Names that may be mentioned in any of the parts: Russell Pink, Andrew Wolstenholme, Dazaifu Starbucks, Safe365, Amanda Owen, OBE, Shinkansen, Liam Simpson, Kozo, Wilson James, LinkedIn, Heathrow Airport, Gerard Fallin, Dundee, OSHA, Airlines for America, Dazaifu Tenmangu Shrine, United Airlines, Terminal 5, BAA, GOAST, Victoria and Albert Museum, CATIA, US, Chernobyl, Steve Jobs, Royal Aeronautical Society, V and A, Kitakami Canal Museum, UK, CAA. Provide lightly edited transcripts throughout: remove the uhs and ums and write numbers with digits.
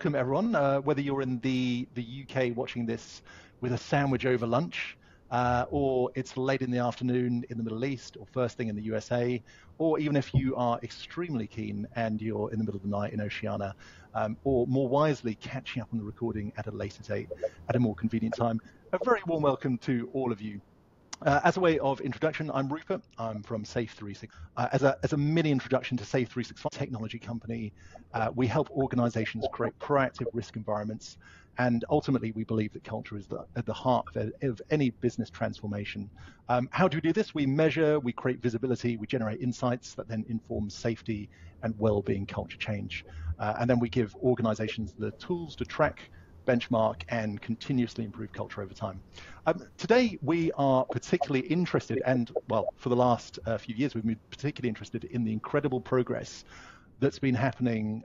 welcome everyone, whether you're in the UK watching this with a sandwich over lunch, or it's late in the afternoon in the Middle East, or first thing in the USA, or even if you are extremely keen and you're in the middle of the night in Oceania, or more wisely catching up on the recording at a later date at a more convenient time. A very warm welcome to all of you. As a way of introduction, I'm Rupert. I'm from Safe365. As a mini introduction to Safe365 technology company, we help organizations create proactive risk environments, and ultimately we believe that culture is at the heart of any business transformation. How do we do this? We measure, we create visibility, we generate insights that then inform safety and well-being culture change. And then we give organizations the tools to track, benchmark and continuously improve culture over time. Today we are particularly interested, and well, for the last few years we've been particularly interested in the incredible progress that's been happening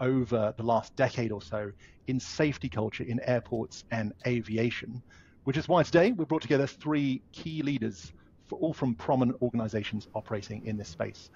over the last decade or so in safety culture in airports and aviation, which is why today we brought together three key leaders, all from prominent organizations operating in this space.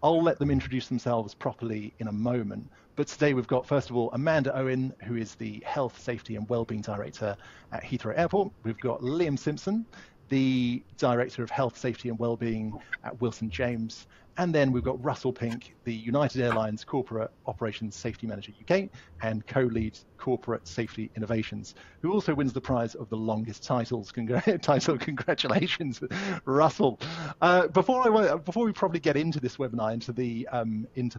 I'll let them introduce themselves properly in a moment, but today we've got, first of all, Amanda Owen, who is the Health, Safety and Wellbeing Director at Heathrow Airport. We've got Liam Simpson, the Director of Health, Safety and Wellbeing at Wilson James. And then we've got Russell Pink, the United Airlines Corporate Operations Safety Manager UK and co-lead Corporate Safety Innovations, who also wins the prize of the longest titles. Congratulations, Russell. Before we probably get into this webinar, into the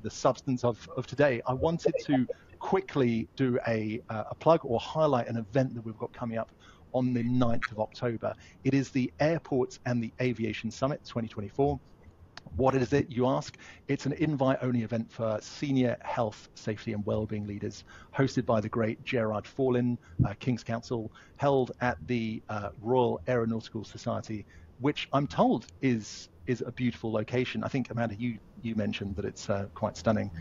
substance of today, I wanted to quickly do a plug or highlight an event that we've got coming up on the 9th of October. It is the Airports and the Aviation Summit 2024. What is it, you ask? It's an invite-only event for senior health, safety and wellbeing leaders, hosted by the great Gerard Fallin, King's Council, held at the Royal Aeronautical Society, which I'm told is a beautiful location. I think, Amanda, you mentioned that it's quite stunning.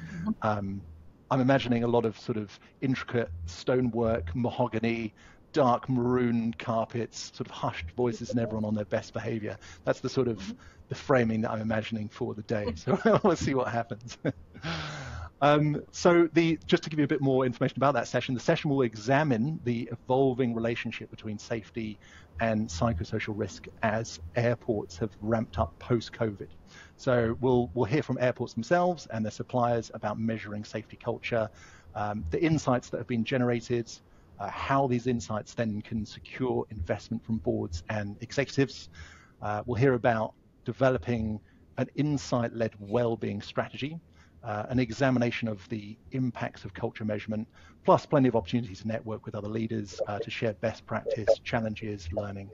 I'm imagining a lot of sort of intricate stonework, mahogany, dark maroon carpets, sort of hushed voices and everyone on their best behavior. That's the sort of the framing that I'm imagining for the day. So we'll see what happens. Just to give you a bit more information about that session, the session will examine the evolving relationship between safety and psychosocial risk as airports have ramped up post-COVID. So we'll hear from airports themselves and their suppliers about measuring safety culture, the insights that have been generated, how these insights then can secure investment from boards and executives. We'll hear about developing an insight-led well-being strategy, an examination of the impacts of culture measurement, plus plenty of opportunities to network with other leaders to share best practice, challenges, learning.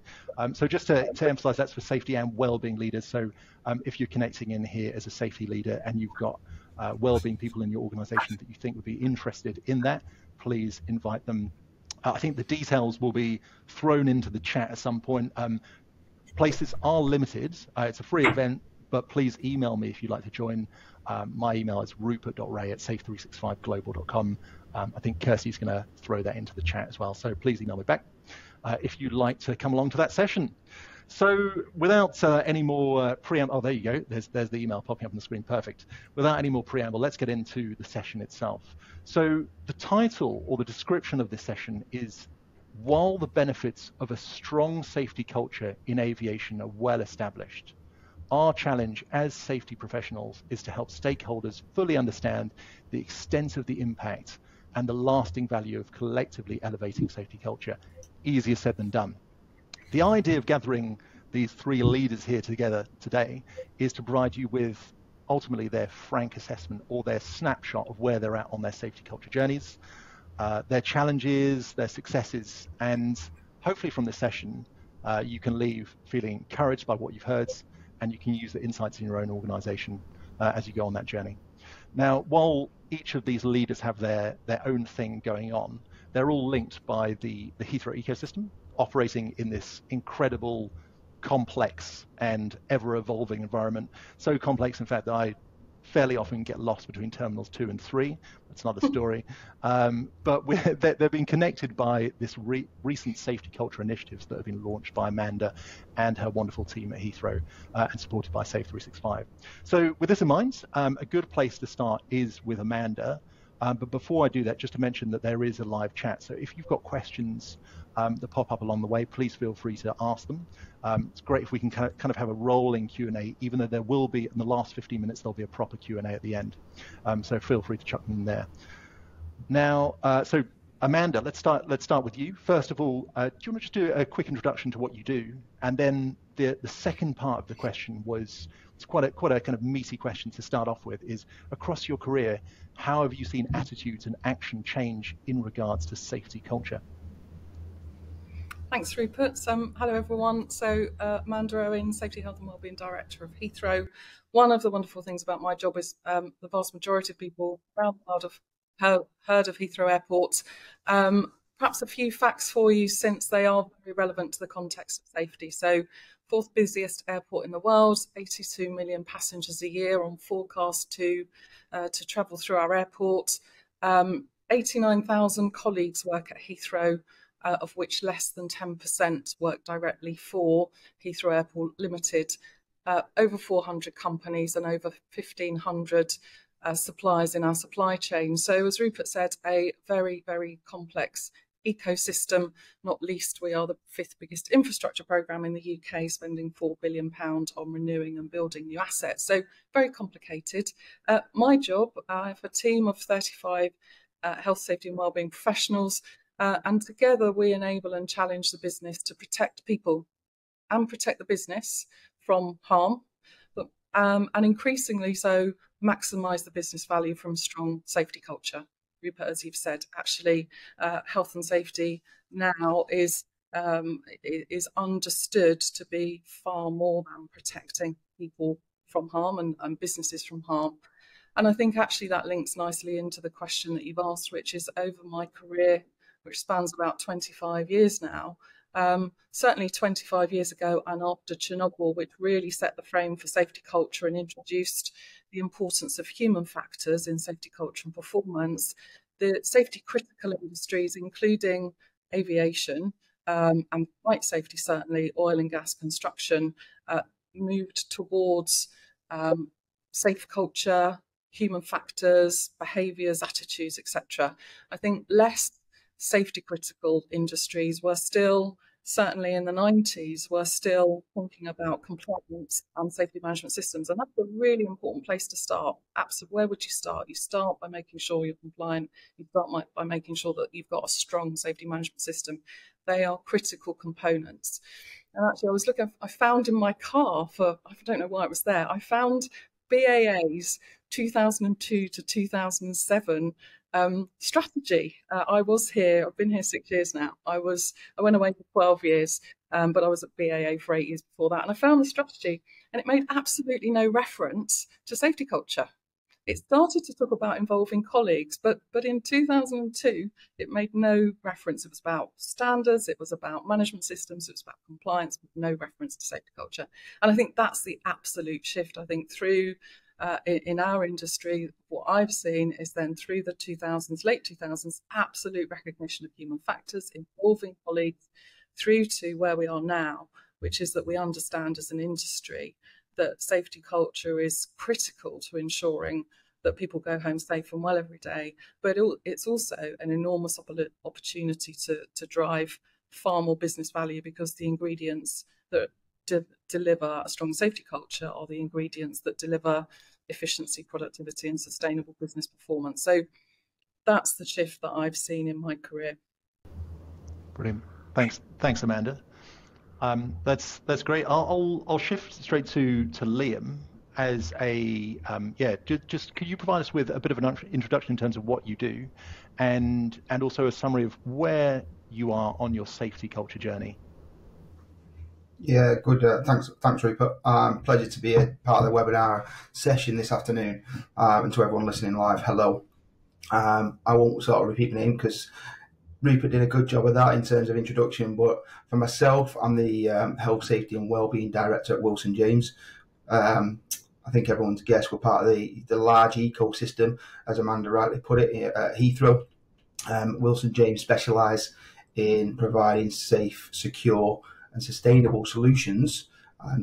So just to emphasize, that's for safety and well-being leaders. So if you're connecting in here as a safety leader and you've got well-being people in your organization that you think would be interested in that, please invite them. I think the details will be thrown into the chat at some point. Places are limited. It's a free event, but please email me if you'd like to join. My email is rupert.ray@safe365global.com. I think Kirsty's going to throw that into the chat as well, so please email me back if you'd like to come along to that session. So without any more preamble, oh, there you go, there's the email popping up on the screen, perfect. Without any more preamble, let's get into the session itself. So the title or the description of this session is, while the benefits of a strong safety culture in aviation are well established, our challenge as safety professionals is to help stakeholders fully understand the extent of the impact and the lasting value of collectively elevating safety culture. Easier said than done. The idea of gathering these three leaders here together today is to provide you with ultimately their frank assessment or their snapshot of where they're at on their safety culture journeys, their challenges, their successes, and hopefully from this session, you can leave feeling encouraged by what you've heard and you can use the insights in your own organization as you go on that journey. Now, while each of these leaders have their own thing going on, they're all linked by the Heathrow ecosystem, operating in this incredible, complex and ever-evolving environment. So complex, in fact, that I fairly often get lost between terminals 2 and 3. That's another story. But they've been connected by this recent safety culture initiatives that have been launched by Amanda and her wonderful team at Heathrow and supported by Safe365. So with this in mind, a good place to start is with Amanda, But before I do that, just to mention that there is a live chat. So if you've got questions that pop up along the way, please feel free to ask them. It's great if we can kind of have a rolling Q&A, even though there will be, in the last 15 minutes, there'll be a proper Q&A at the end. So feel free to chuck them in there. Now, so Amanda, let's start with you. First of all, do you want to just do a quick introduction to what you do? And then the second part of the question was, it's quite a kind of meaty question to start off with, is across your career, how have you seen attitudes and action change in regards to safety culture? Thanks, Rupert. Hello, everyone. So Amanda Owen, Safety, Health and Wellbeing Director of Heathrow. One of the wonderful things about my job is the vast majority of people around the world have heard of Heathrow Airport. Perhaps a few facts for you, since they are very relevant to the context of safety. So, fourth busiest airport in the world, 82 million passengers a year on forecast to travel through our airport. 89,000 colleagues work at Heathrow, of which less than 10% work directly for Heathrow Airport Limited. Over 400 companies and over 1,500 suppliers in our supply chain. So, as Rupert said, a very, very complex ecosystem. Not least, we are the 5th biggest infrastructure programme in the UK, spending £4 billion on renewing and building new assets. So, very complicated. My job, I have a team of 35 health, safety and wellbeing professionals, and together we enable and challenge the business to protect people and protect the business from harm, and increasingly so, maximise the business value from strong safety culture. Rupert, as you've said, actually, health and safety now is understood to be far more than protecting people from harm and businesses from harm. And I think actually that links nicely into the question that you've asked, which is over my career, which spans about 25 years now, certainly 25 years ago and after Chernobyl, which really set the frame for safety culture and introduced the importance of human factors in safety culture and performance, the safety critical industries, including aviation and flight safety, certainly oil and gas construction, moved towards safe culture, human factors, behaviours, attitudes, etc. I think less safety critical industries were still, certainly in the 90s, were still thinking about compliance and safety management systems. And that's a really important place to start. Absolutely, where would you start? You start by making sure you're compliant. You start by making sure that you've got a strong safety management system. They are critical components. And actually, I was looking, I found in my car for, I don't know why it was there, I found BAA's 2002 to 2007 strategy. I was here, I've been here 6 years now. I went away for 12 years, but I was at BAA for 8 years before that. And I found the strategy and it made absolutely no reference to safety culture. It started to talk about involving colleagues, but in 2002, it made no reference. It was about standards, it was about management systems, it was about compliance, with no reference to safety culture. And I think that's the absolute shift, I think, through in our industry. What I've seen is then through the 2000s, late 2000s, absolute recognition of human factors involving colleagues, through to where we are now, which is that we understand as an industry that safety culture is critical to ensuring that people go home safe and well every day. But it's also an enormous opportunity to drive far more business value, because the ingredients that deliver a strong safety culture are the ingredients that deliver efficiency, productivity and sustainable business performance. So that's the shift that I've seen in my career. Brilliant. Thanks Amanda. That's great. I'll shift straight to Liam as a just could you provide us with a bit of an introduction in terms of what you do and also a summary of where you are on your safety culture journey? Yeah, good. Thanks, Rupert. Pleasure to be a part of the webinar session this afternoon. And to everyone listening live, hello. I won't sort of repeat my name because Rupert did a good job of that in terms of introduction. But for myself, I'm the Health, Safety and Wellbeing Director at Wilson James. I think everyone's guessed we're part of the large ecosystem, as Amanda rightly put it, at Heathrow. Wilson James specialise in providing safe, secure and sustainable solutions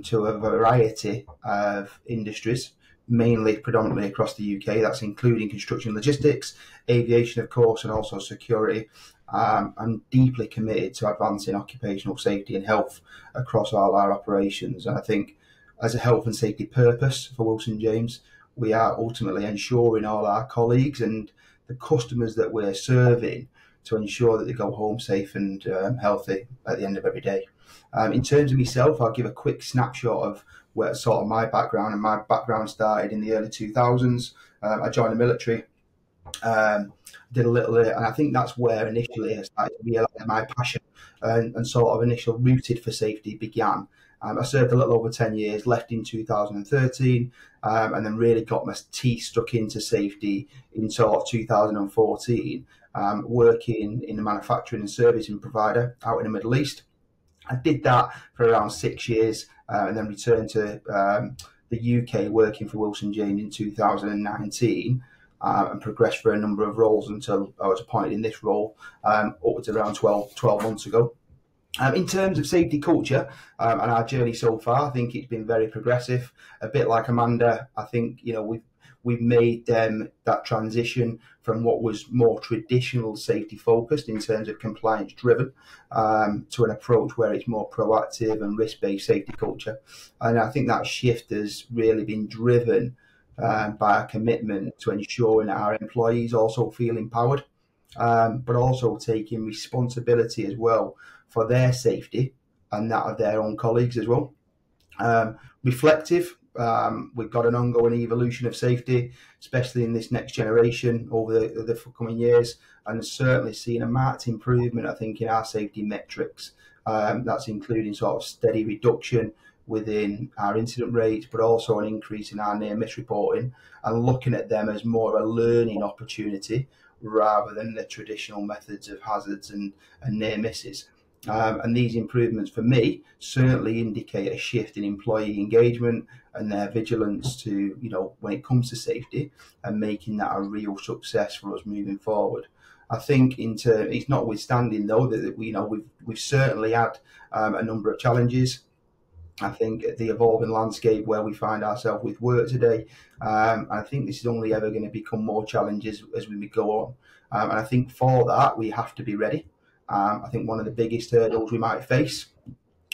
to a variety of industries, mainly predominantly across the UK. That's including construction logistics, aviation, of course, and also security. I'm deeply committed to advancing occupational safety and health across all our operations. And I think as a health and safety purpose for Wilson James, we are ultimately ensuring all our colleagues and the customers that we're serving to ensure that they go home safe and healthy at the end of every day. In terms of myself, I'll give a quick snapshot of where sort of my background, and my background started in the early 2000s. I joined the military, did a little, and I think that's where initially I started to realise my passion and sort of initial rooted for safety began. I served a little over 10 years, left in 2013, and then really got my teeth stuck into safety in sort of 2014, working in the manufacturing and servicing provider out in the Middle East. I did that for around 6 years and then returned to the UK working for Wilson James in 2019 and progressed for a number of roles until I was appointed in this role upwards around 12 months ago. In terms of safety culture and our journey so far, I think it's been very progressive. A bit like Amanda, I think, you know, we've made that transition from what was more traditional safety focused in terms of compliance driven to an approach where it's more proactive and risk-based safety culture. And I think that shift has really been driven by a commitment to ensuring that our employees also feel empowered, but also taking responsibility as well for their safety and that of their own colleagues as well. Reflective. We've got an ongoing evolution of safety, especially in this next generation over the coming years, and certainly seen a marked improvement, I think, in our safety metrics. That's including sort of steady reduction within our incident rates, but also an increase in our near miss reporting, and looking at them as more of a learning opportunity rather than the traditional methods of hazards and near misses. And these improvements for me certainly indicate a shift in employee engagement and their vigilance to, you know, when it comes to safety and making that a real success for us moving forward. I think it's notwithstanding though that we, you know, we've certainly had a number of challenges. I think the evolving landscape where we find ourselves with work today, I think this is only ever going to become more challenges as we go on. And I think for that we have to be ready. I think one of the biggest hurdles we might face,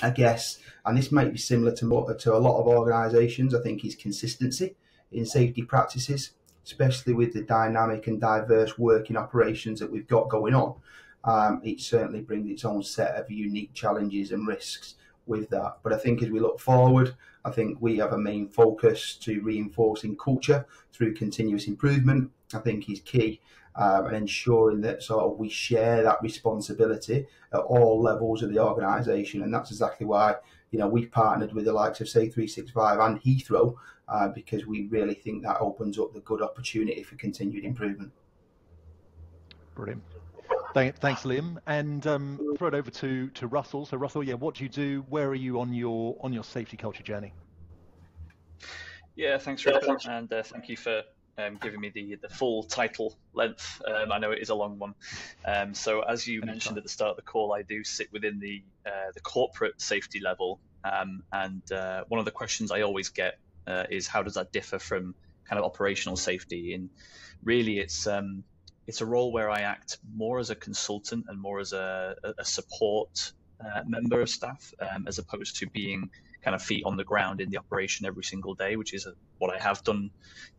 I guess, and this might be similar to a lot of organisations, I think, is consistency in safety practices, especially with the dynamic and diverse working operations that we've got going on. It certainly brings its own set of unique challenges and risks with that. But I think as we look forward, I think we have a main focus to reinforcing culture through continuous improvement, I think, is key. And ensuring that sort of we share that responsibility at all levels of the organisation. And that's exactly why, you know, we partnered with the likes of Safe365 and Heathrow, because we really think that opens up the good opportunity for continued improvement. Brilliant. Thanks, Liam. And throw it over to Russell. So Russell, yeah, what do you do? Where are you on your safety culture journey? Yeah, thanks, Rupert, and thank you for giving me the full title length. I know it is a long one. So as you mentioned at the start of the call, I do sit within the corporate safety level. And one of the questions I always get is how does that differ from kind of operational safety? And really it's a role where I act more as a consultant and more as a support member of staff, as opposed to being kind of feet on the ground in the operation every single day, which is what I have done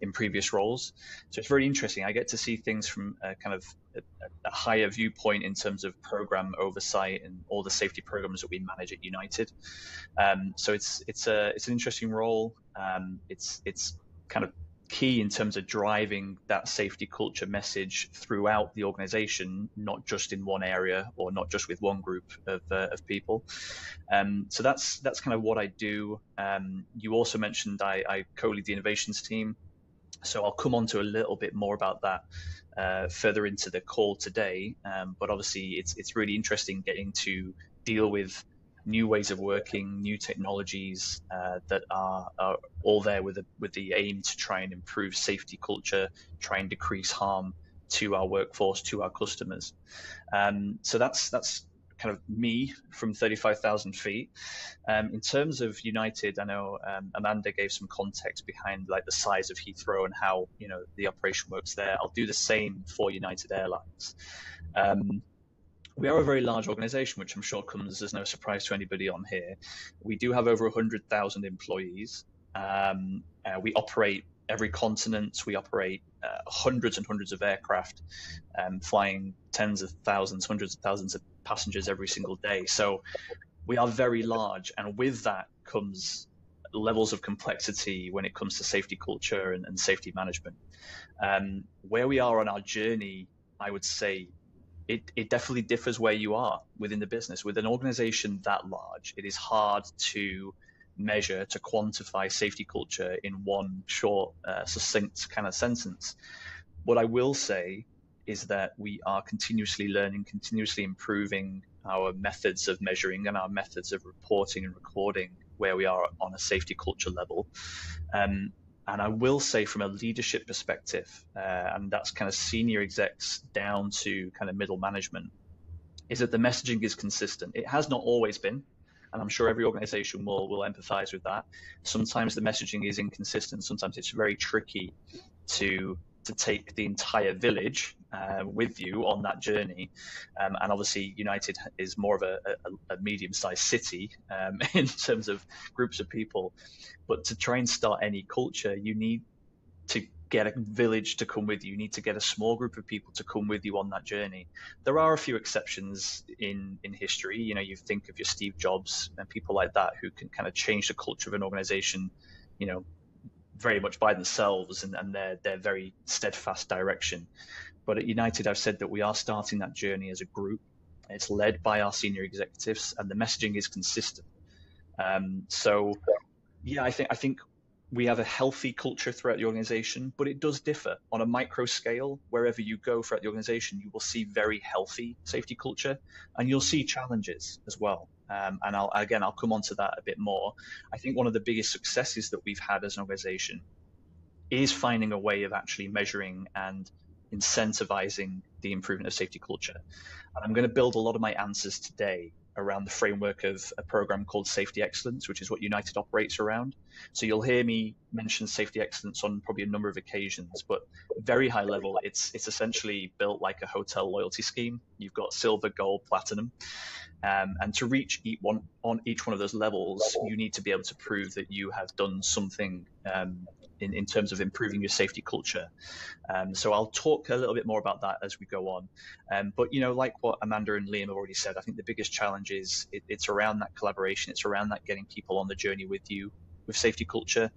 in previous roles. So it's very interesting. I get to see things from a kind of a higher viewpoint in terms of program oversight and all the safety programs that we manage at United. So it's an interesting role. It's kind of key in terms of driving that safety culture message throughout the organization, not just in one area or not just with one group of people. So that's kind of what I do. You also mentioned I co-lead the innovations team, so I'll come on to a little bit more about that further into the call today. But obviously it's really interesting getting to deal with new ways of working, new technologies that are all there with the aim to try and improve safety culture, try and decrease harm to our workforce, to our customers. So that's kind of me from 35,000 feet. In terms of United, I know Amanda gave some context behind like the size of Heathrow and how, you know, the operation works there. I'll do the same for United Airlines. We are a very large organization, which I'm sure comes as no surprise to anybody on here. We do have over 100,000 employees. We operate every continent. We operate hundreds and hundreds of aircraft, flying tens of thousands, hundreds of thousands of passengers every single day. So we are very large, and with that comes levels of complexity when it comes to safety culture and safety management. Where we are on our journey, I would say, it definitely differs where you are within the business. With an organization that large, it is hard to measure, to quantify safety culture in one short, succinct kind of sentence. What I will say is that we are continuously learning, continuously improving our methods of measuring and our methods of reporting and recording where we are on a safety culture level. And I will say from a leadership perspective, and that's kind of senior execs down to kind of middle management, is that the messaging is consistent. It has not always been, and I'm sure every organization will empathize with that. Sometimes the messaging is inconsistent. Sometimes it's very tricky to take the entire village with you on that journey. And obviously United is more of a medium-sized city in terms of groups of people. But to try and start any culture, you need to get a village to come with you. You need to get a small group of people to come with you on that journey. There are a few exceptions in history. You know, you think of your Steve Jobs and people like that who can kind of change the culture of an organization, you know, very much by themselves and their very steadfast direction. But at United, I've said that we are starting that journey as a group. It's led by our senior executives and the messaging is consistent. So yeah, I think we have a healthy culture throughout the organization, but it does differ on a micro scale. Wherever you go throughout the organization, you will see very healthy safety culture and you'll see challenges as well. And I'll come on to that a bit more. I think one of the biggest successes that we've had as an organization is finding a way of actually measuring and incentivizing the improvement of safety culture. And I'm going to build a lot of my answers today around the framework of a program called Safety Excellence, which is what United operates around. So you'll hear me mention Safety Excellence on probably a number of occasions, but very high level, it's essentially built like a hotel loyalty scheme. You've got silver, gold, platinum, and to reach each one of those levels, you need to be able to prove that you have done something in terms of improving your safety culture. So I'll talk a little bit more about that as we go on. But, you know, like what Amanda and Liam have already said, I think the biggest challenge is it's around that collaboration. It's around that getting people on the journey with you with safety culture,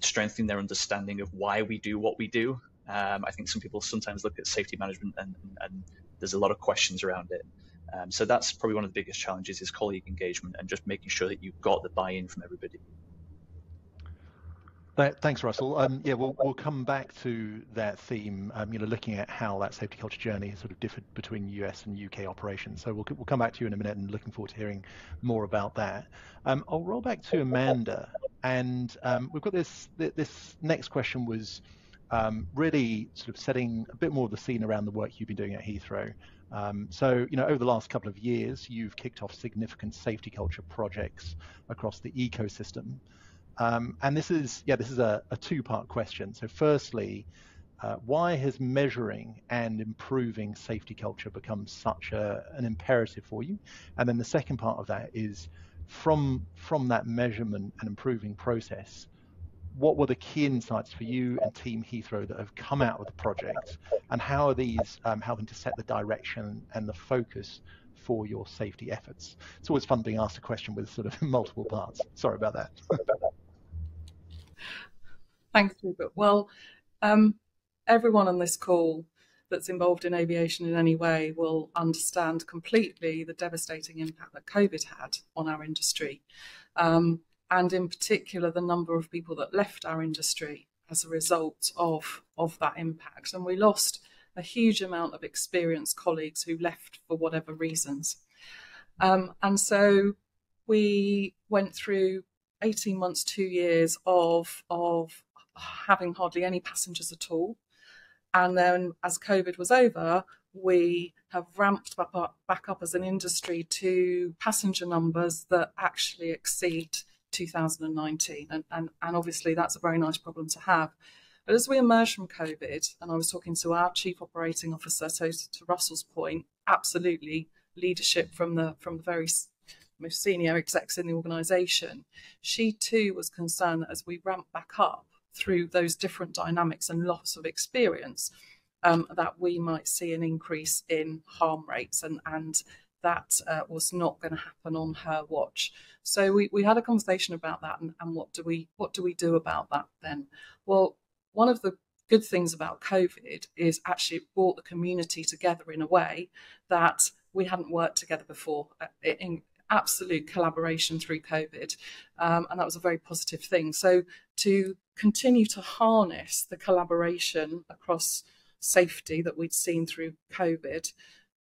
strengthening their understanding of why we do what we do. I think some people sometimes look at safety management and there's a lot of questions around it. So that's probably one of the biggest challenges is colleague engagement and just making sure that you've got the buy-in from everybody. Thanks, Russell. Yeah, we'll come back to that theme. You know, looking at how that safety culture journey has sort of differed between US and UK operations. So we'll come back to you in a minute, and looking forward to hearing more about that. I'll roll back to Amanda, and we've got this next question was really sort of setting a bit more of the scene around the work you've been doing at Heathrow. So, you know, over the last couple of years, you've kicked off significant safety culture projects across the ecosystem. And this is a two-part question. So firstly, why has measuring and improving safety culture become such an imperative for you? And then the second part of that is from that measurement and improving process, what were the key insights for you and Team Heathrow that have come out of the project? And how are these helping to set the direction and the focus for your safety efforts? It's always fun being asked a question with sort of multiple parts. Sorry about that. Thanks, Rupert. Well, everyone on this call that's involved in aviation in any way will understand completely the devastating impact that COVID had on our industry, and in particular the number of people that left our industry as a result of that impact. And we lost a huge amount of experienced colleagues who left for whatever reasons. And so we went through 18 months, 2 years of having hardly any passengers at all. And then as COVID was over, we have ramped back up as an industry to passenger numbers that actually exceed 2019. And obviously that's a very nice problem to have. But as we emerge from COVID, and I was talking to our Chief Operating Officer, so to Russell's point, absolutely leadership from the very most senior execs in the organisation, she too was concerned that as we ramp back up through those different dynamics and loss of experience, that we might see an increase in harm rates, and that was not going to happen on her watch. So we had a conversation about that, and what do we do about that then? Well, one of the good things about COVID is actually it brought the community together in a way that we hadn't worked together before, in absolute collaboration through COVID, and that was a very positive thing. So to continue to harness the collaboration across safety that we'd seen through COVID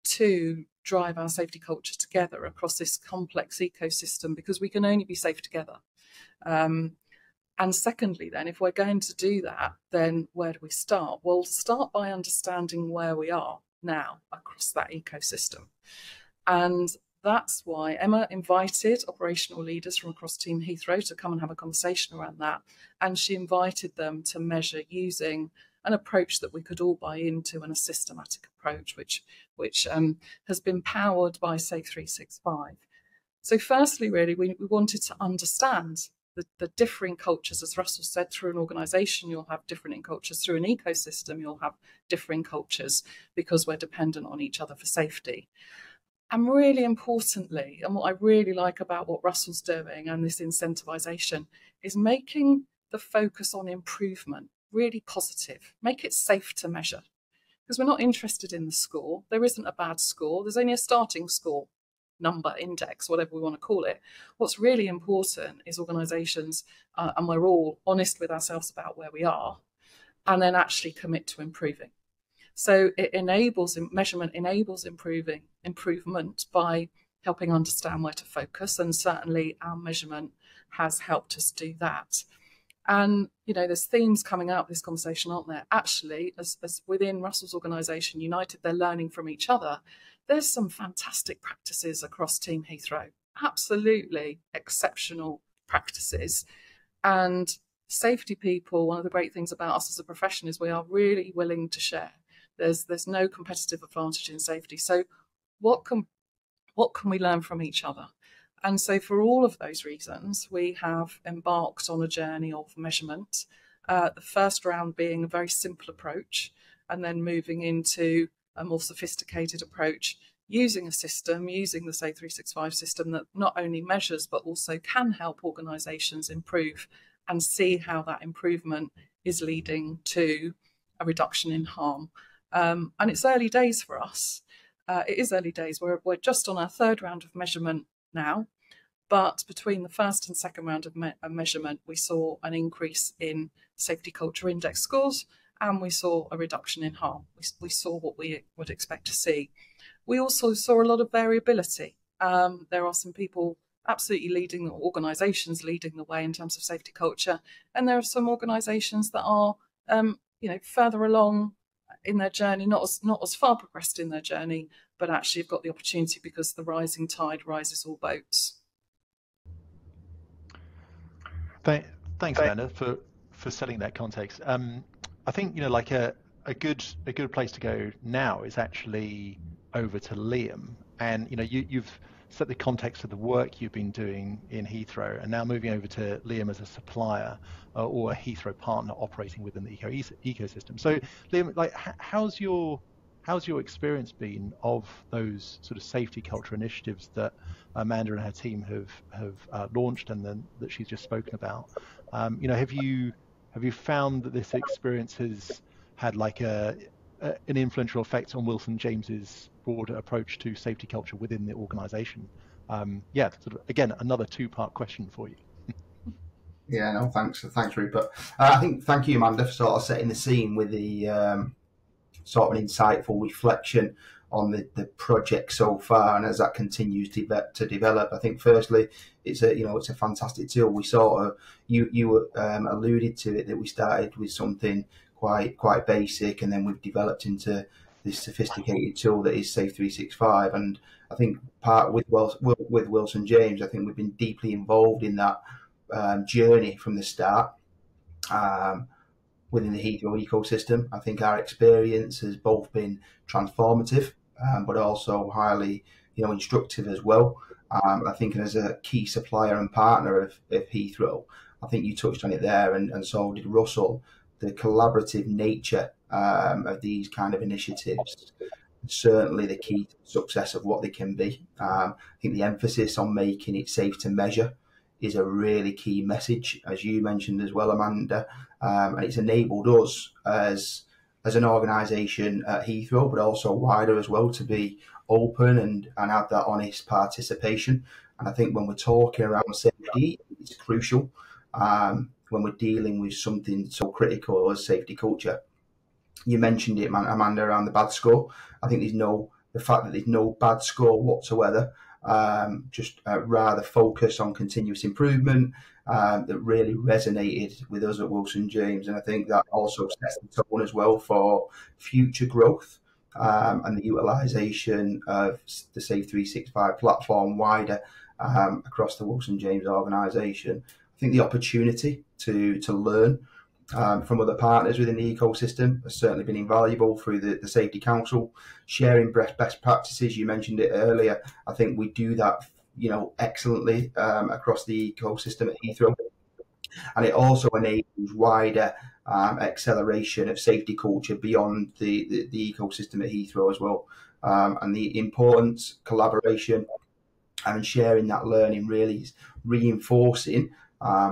to drive our safety culture together across this complex ecosystem, because we can only be safe together. And secondly, then, if we're going to do that, then where do we start? Well, start by understanding where we are now across that ecosystem. And that's why Emma invited operational leaders from across Team Heathrow to come and have a conversation around that. And she invited them to measure using an approach that we could all buy into, and a systematic approach, which has been powered by Safe365. So firstly, really, we wanted to understand the differing cultures. As Russell said, through an organisation, you'll have differing cultures. Through an ecosystem, you'll have differing cultures, because we're dependent on each other for safety. And really importantly, and what I really like about what Russell's doing and this incentivisation, is making the focus on improvement really positive. Make it safe to measure, because we're not interested in the score. There isn't a bad score. There's only a starting score, number, index, whatever we want to call it. What's really important is organisations, and we're all honest with ourselves about where we are, and then actually commit to improving. So it enables, measurement enables improvement by helping understand where to focus, and certainly our measurement has helped us do that. And, you know, there's themes coming out of this conversation, aren't there? Actually, as within Russell's organisation, United, they're learning from each other. There's some fantastic practices across Team Heathrow, absolutely exceptional practices. And safety people, one of the great things about us as a profession is we are really willing to share. There's no competitive advantage in safety. So what can we learn from each other? And so for all of those reasons, we have embarked on a journey of measurement, the first round being a very simple approach, and then moving into a more sophisticated approach using a system, using the Safe365 system, that not only measures but also can help organisations improve and see how that improvement is leading to a reduction in harm. And it's early days for us. It is early days. We're just on our third round of measurement now, but between the first and second round of measurement, we saw an increase in safety culture index scores, and we saw a reduction in harm. We saw what we would expect to see. We also saw a lot of variability. There are some people absolutely leading, the organisations leading the way in terms of safety culture, and there are some organisations that are you know, further along in their journey, not as far progressed in their journey, but actually have got the opportunity, because the rising tide rises all boats. Thanks, Amanda, for setting that context. I think, you know, like a good place to go now is actually over to Liam, and you know, you've set the context of the work you've been doing in Heathrow, and now moving over to Liam as a supplier or a Heathrow partner operating within the ecosystem. So, Liam, like, how's your experience been of those sort of safety culture initiatives that Amanda and her team have launched, and then that she's just spoken about? You know, have you found that this experience has had like an influential effect on Wilson James's broader approach to safety culture within the organisation? Yeah, sort of again, another two-part question for you. Yeah, no, thanks, Rupert. I think thank you, Amanda, for sort of setting the scene with the sort of an insightful reflection on the project so far, and as that continues to develop. I think firstly, it's a, you know, it's a fantastic tool. We sort of you alluded to it, that we started with something quite basic, and then we've developed into this sophisticated tool that is Safe365. And I think part with Wilson James, I think we've been deeply involved in that journey from the start within the Heathrow ecosystem. I think our experience has both been transformative, but also highly, instructive as well. I think as a key supplier and partner of Heathrow, I think you touched on it there, and so did Russell, the collaborative nature of these kind of initiatives, certainly the key to the success of what they can be. I think the emphasis on making it safe to measure is a really key message, as you mentioned as well, Amanda, and it's enabled us as an organisation at Heathrow, but also wider as well, to be open and have that honest participation. And I think when we're talking around safety, it's crucial when we're dealing with something so critical as safety culture. You mentioned it, Amanda, around the bad score. I think the fact that there's no bad score whatsoever, just rather focus on continuous improvement, that really resonated with us at Wilson James. And I think that also sets the tone as well for future growth and the utilisation of the Safe365 platform wider across the Wilson James organisation. I think the opportunity to learn from other partners within the ecosystem has certainly been invaluable through the Safety Council, sharing best practices. You mentioned it earlier. I think we do that, excellently across the ecosystem at Heathrow, and it also enables wider acceleration of safety culture beyond the ecosystem at Heathrow as well. And the importance, collaboration, and sharing that learning really is reinforcing.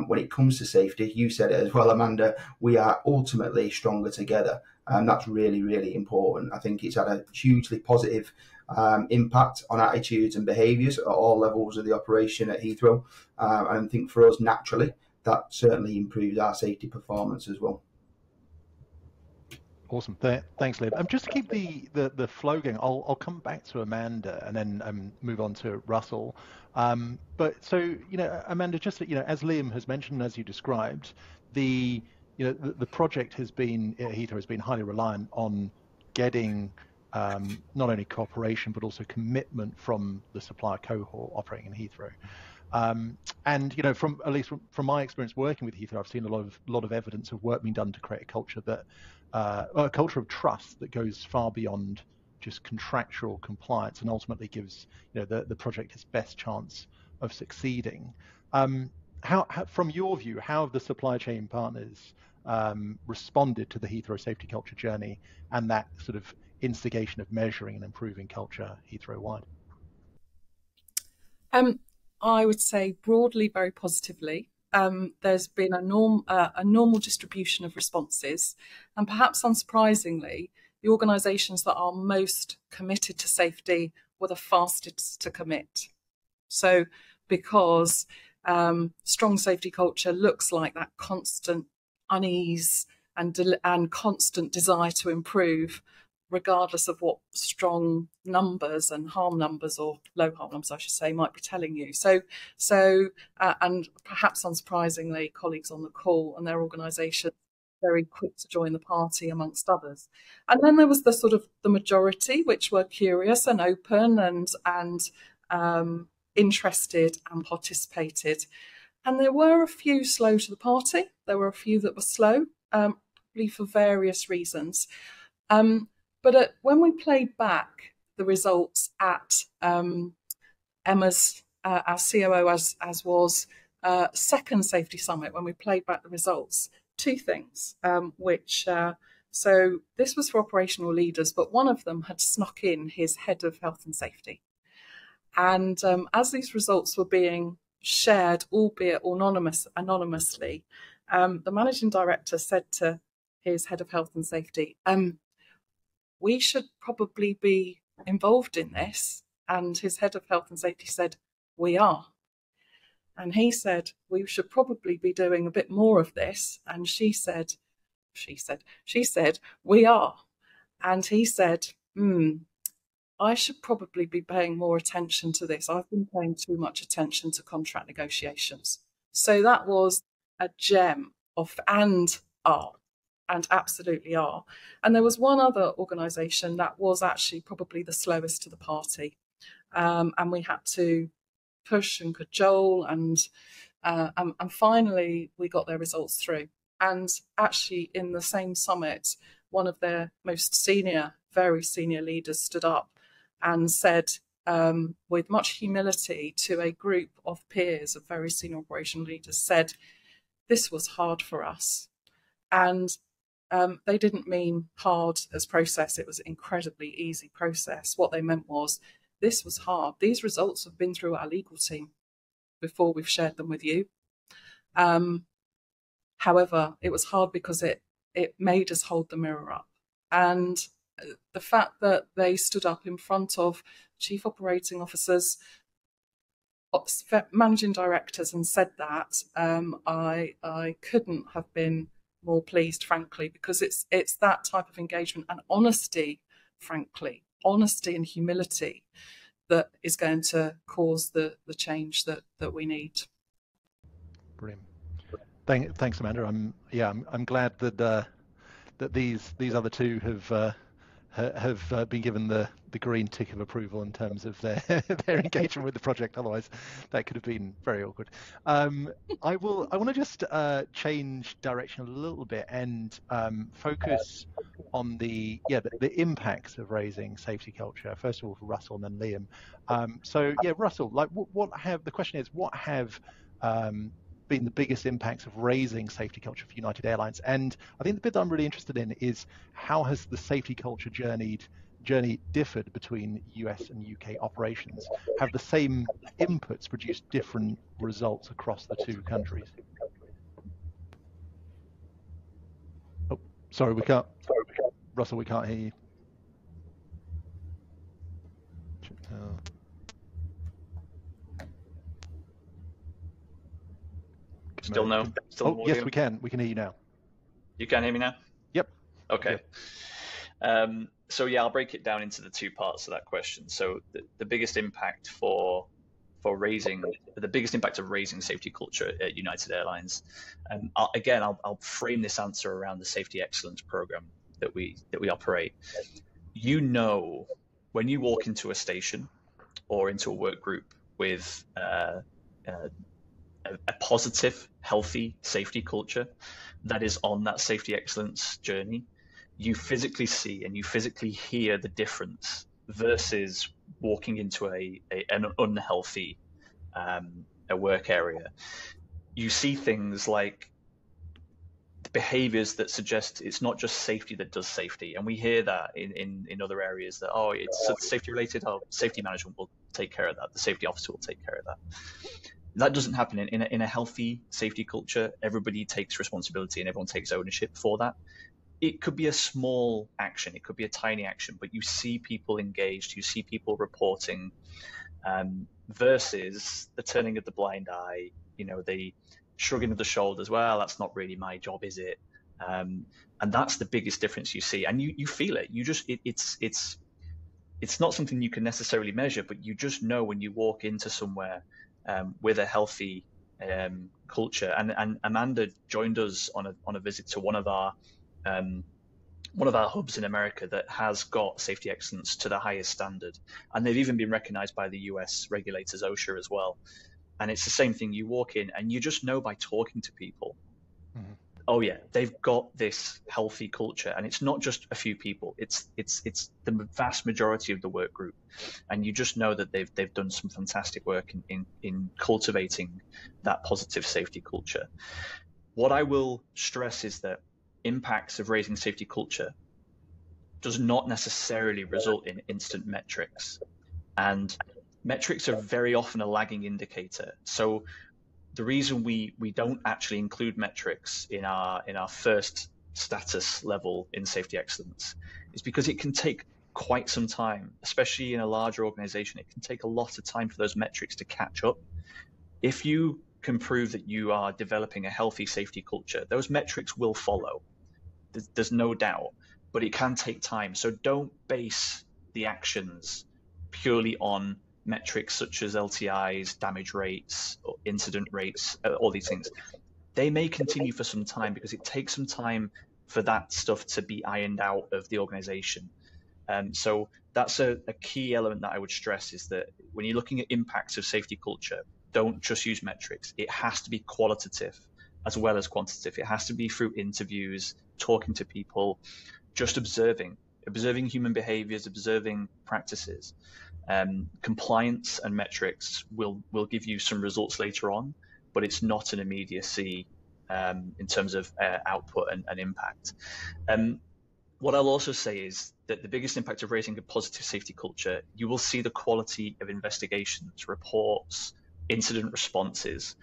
When it comes to safety, you said it as well, Amanda, we are ultimately stronger together, and that's really, really important. I think it's had a hugely positive impact on attitudes and behaviours at all levels of the operation at Heathrow, and I think for us, naturally, that certainly improves our safety performance as well. Awesome. Thanks, Liam. Just to keep the flow going, I'll come back to Amanda and then move on to Russell. But so, Amanda, just, as Liam has mentioned, as you described, the project has been, Heathrow has been highly reliant on getting not only cooperation, but also commitment from the supplier cohort operating in Heathrow. And from at least from my experience working with Heathrow, I've seen a lot of evidence of work being done to create a culture that a culture of trust that goes far beyond just contractual compliance, and ultimately gives the project its best chance of succeeding. How from your view, how have the supply chain partners responded to the Heathrow safety culture journey and that sort of instigation of measuring and improving culture Heathrow wide? I would say broadly very positively. There's been a normal distribution of responses, and perhaps unsurprisingly, the organisations that are most committed to safety were the fastest to commit. So because strong safety culture looks like that constant unease and constant desire to improve, regardless of what strong numbers and harm numbers, or low harm numbers, I should say, might be telling you. So and perhaps unsurprisingly, colleagues on the call and their organisation very quick to join the party, amongst others. And then there was the sort of the majority, which were curious and open and interested and participated. And there were a few slow to the party. There were a few that were slow, probably for various reasons. But when we played back the results at Emma's, our COO, as was second safety summit, when we played back the results, two things, so this was for operational leaders, but one of them had snuck in his head of health and safety. And as these results were being shared, albeit anonymously, the managing director said to his head of health and safety, we should probably be involved in this. And his head of health and safety said, we are. And he said, we should probably be doing a bit more of this. And she said, we are. And he said, I should probably be paying more attention to this. I've been paying too much attention to contract negotiations. So that was a gem of and are. and absolutely are. And there was one other organisation that was actually probably the slowest to the party, and we had to push and cajole, and finally we got their results through. And actually in the same summit, one of their most senior, very senior leaders stood up and said, with much humility to a group of peers of very senior operation leaders, said, "This was hard for us." And they didn't mean hard as process. It was an incredibly easy process. What they meant was, this was hard. These results have been through our legal team before we've shared them with you. However, it was hard because it made us hold the mirror up. And the fact that they stood up in front of chief operating officers, managing directors, and said that, I couldn't have been more pleased, frankly, because it's that type of engagement and honesty, frankly, honesty and humility that is going to cause the change that we need. Brilliant. Thanks, Amanda. I'm glad that that these other two have been given the green tick of approval in terms of their their engagement with the project. Otherwise, that could have been very awkward. I want to just change direction a little bit and focus on the impacts of raising safety culture. First of all, for Russell and then Liam. So yeah, Russell, like what have been the biggest impacts of raising safety culture for United Airlines? And I think the bit that I'm really interested in is, how has the safety culture journey differed between US and UK operations? Have the same inputs produced different results across the two countries? Oh, sorry, we can't. Russell, we can't hear you. Still no. Still yes, we can. We can hear you now. You can hear me now? Yep. Okay. Yep. So yeah, I'll break it down into the two parts of that question. So the biggest impact of raising safety culture at United Airlines, and I'll frame this answer around the safety excellence program that we operate. You know, when you walk into a station or into a work group with a positive, healthy safety culture that is on that safety excellence journey, you physically see and you physically hear the difference versus walking into an unhealthy work area. You see things like behaviors that suggest it's not just safety that does safety, and we hear that in other areas, that oh, it's safety related, oh, safety management will take care of that, the safety officer will take care of that. That doesn't happen in a healthy safety culture. Everybody takes responsibility and everyone takes ownership for that. It could be a small action, it could be a tiny action, but you see people engaged, you see people reporting, versus the turning of the blind eye, you know, the shrugging of the shoulders, well, that's not really my job, is it? And that's the biggest difference you see, and you feel it. You just it's not something you can necessarily measure, but you just know when you walk into somewhere with a healthy culture. And Amanda joined us on a visit to one of our hubs in America that has got safety excellence to the highest standard, and they've even been recognised by the US regulators, OSHA, as well. And it's the same thing. You walk in and you just know by talking to people, mm-hmm. Oh yeah, they've got this healthy culture, and it's not just a few people. It's the vast majority of the work group, and you just know that they've done some fantastic work in cultivating that positive safety culture. What I will stress is that impacts of raising safety culture does not necessarily result in instant metrics, and metrics are very often a lagging indicator. So the reason we don't actually include metrics in our first status level in safety excellence is because it can take quite some time, especially in a larger organization. It can take a lot of time for those metrics to catch up. If you can prove that you are developing a healthy safety culture, those metrics will follow. There's no doubt, but it can take time. So don't base the actions purely on metrics such as LTIs, damage rates, or incident rates, all these things. They may continue for some time because it takes some time for that stuff to be ironed out of the organization. So that's a key element that I would stress, is that when you're looking at impacts of safety culture, don't just use metrics. It has to be qualitative as well as quantitative. It has to be through interviews, talking to people, just observing human behaviors, observing practices. Compliance and metrics will give you some results later on, but it's not an immediacy in terms of output and impact. What I'll also say is that the biggest impact of raising a positive safety culture, you will see the quality of investigations, reports, incident responses.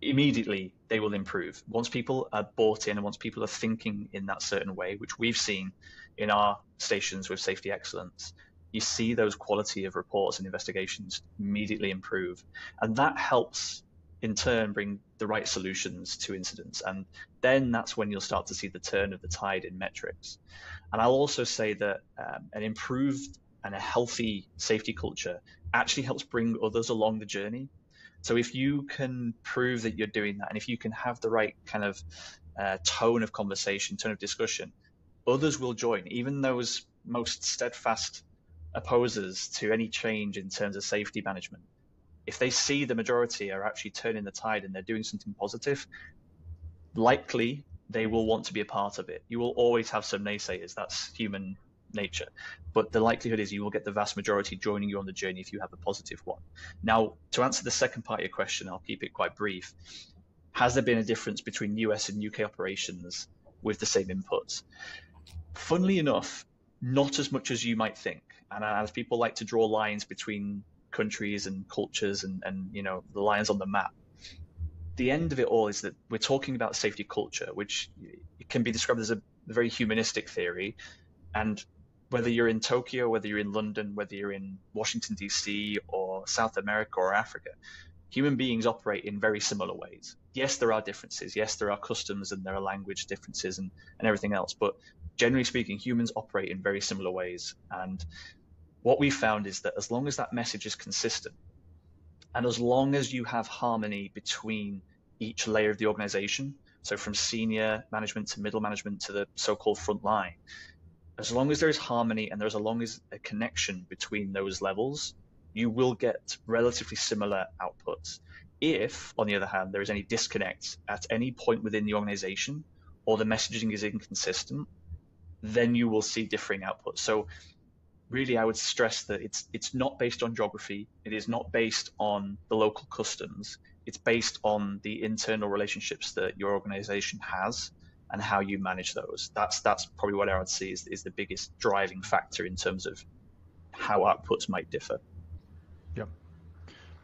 Immediately, they will improve. Once people are bought in and once people are thinking in that certain way, which we've seen in our stations with safety excellence, you see those quality of reports and investigations immediately improve. And that helps in turn bring the right solutions to incidents. And then that's when you'll start to see the turn of the tide in metrics. And I'll also say that an improved and a healthy safety culture actually helps bring others along the journey. So if you can prove that you're doing that, and if you can have the right kind of tone of conversation, tone of discussion, others will join. Even those most steadfast opposers to any change in terms of safety management, if they see the majority are actually turning the tide and they're doing something positive, likely they will want to be a part of it. You will always have some naysayers. That's human nature. But the likelihood is you will get the vast majority joining you on the journey if you have a positive one. Now, to answer the second part of your question, I'll keep it quite brief. Has there been a difference between US and UK operations with the same inputs? Funnily enough, not as much as you might think. And as people like to draw lines between countries and cultures and you know, the lines on the map, the end of it all is that we're talking about safety culture, which can be described as a very humanistic theory. And whether you're in Tokyo, whether you're in London, whether you're in Washington, DC, or South America or Africa, human beings operate in very similar ways. Yes, there are differences. Yes, there are customs and there are language differences and everything else. But generally speaking, humans operate in very similar ways. And what we found is that as long as that message is consistent, and as long as you have harmony between each layer of the organization, so from senior management to middle management to the so-called front line, as long as there is harmony and there's as long as a connection between those levels, you will get relatively similar outputs. If, on the other hand, there is any disconnect at any point within the organization or the messaging is inconsistent, then you will see differing outputs. So really, I would stress that it's not based on geography. It is not based on the local customs. It's based on the internal relationships that your organization has and how you manage those. That's probably what I would see is the biggest driving factor in terms of how outputs might differ. Yeah,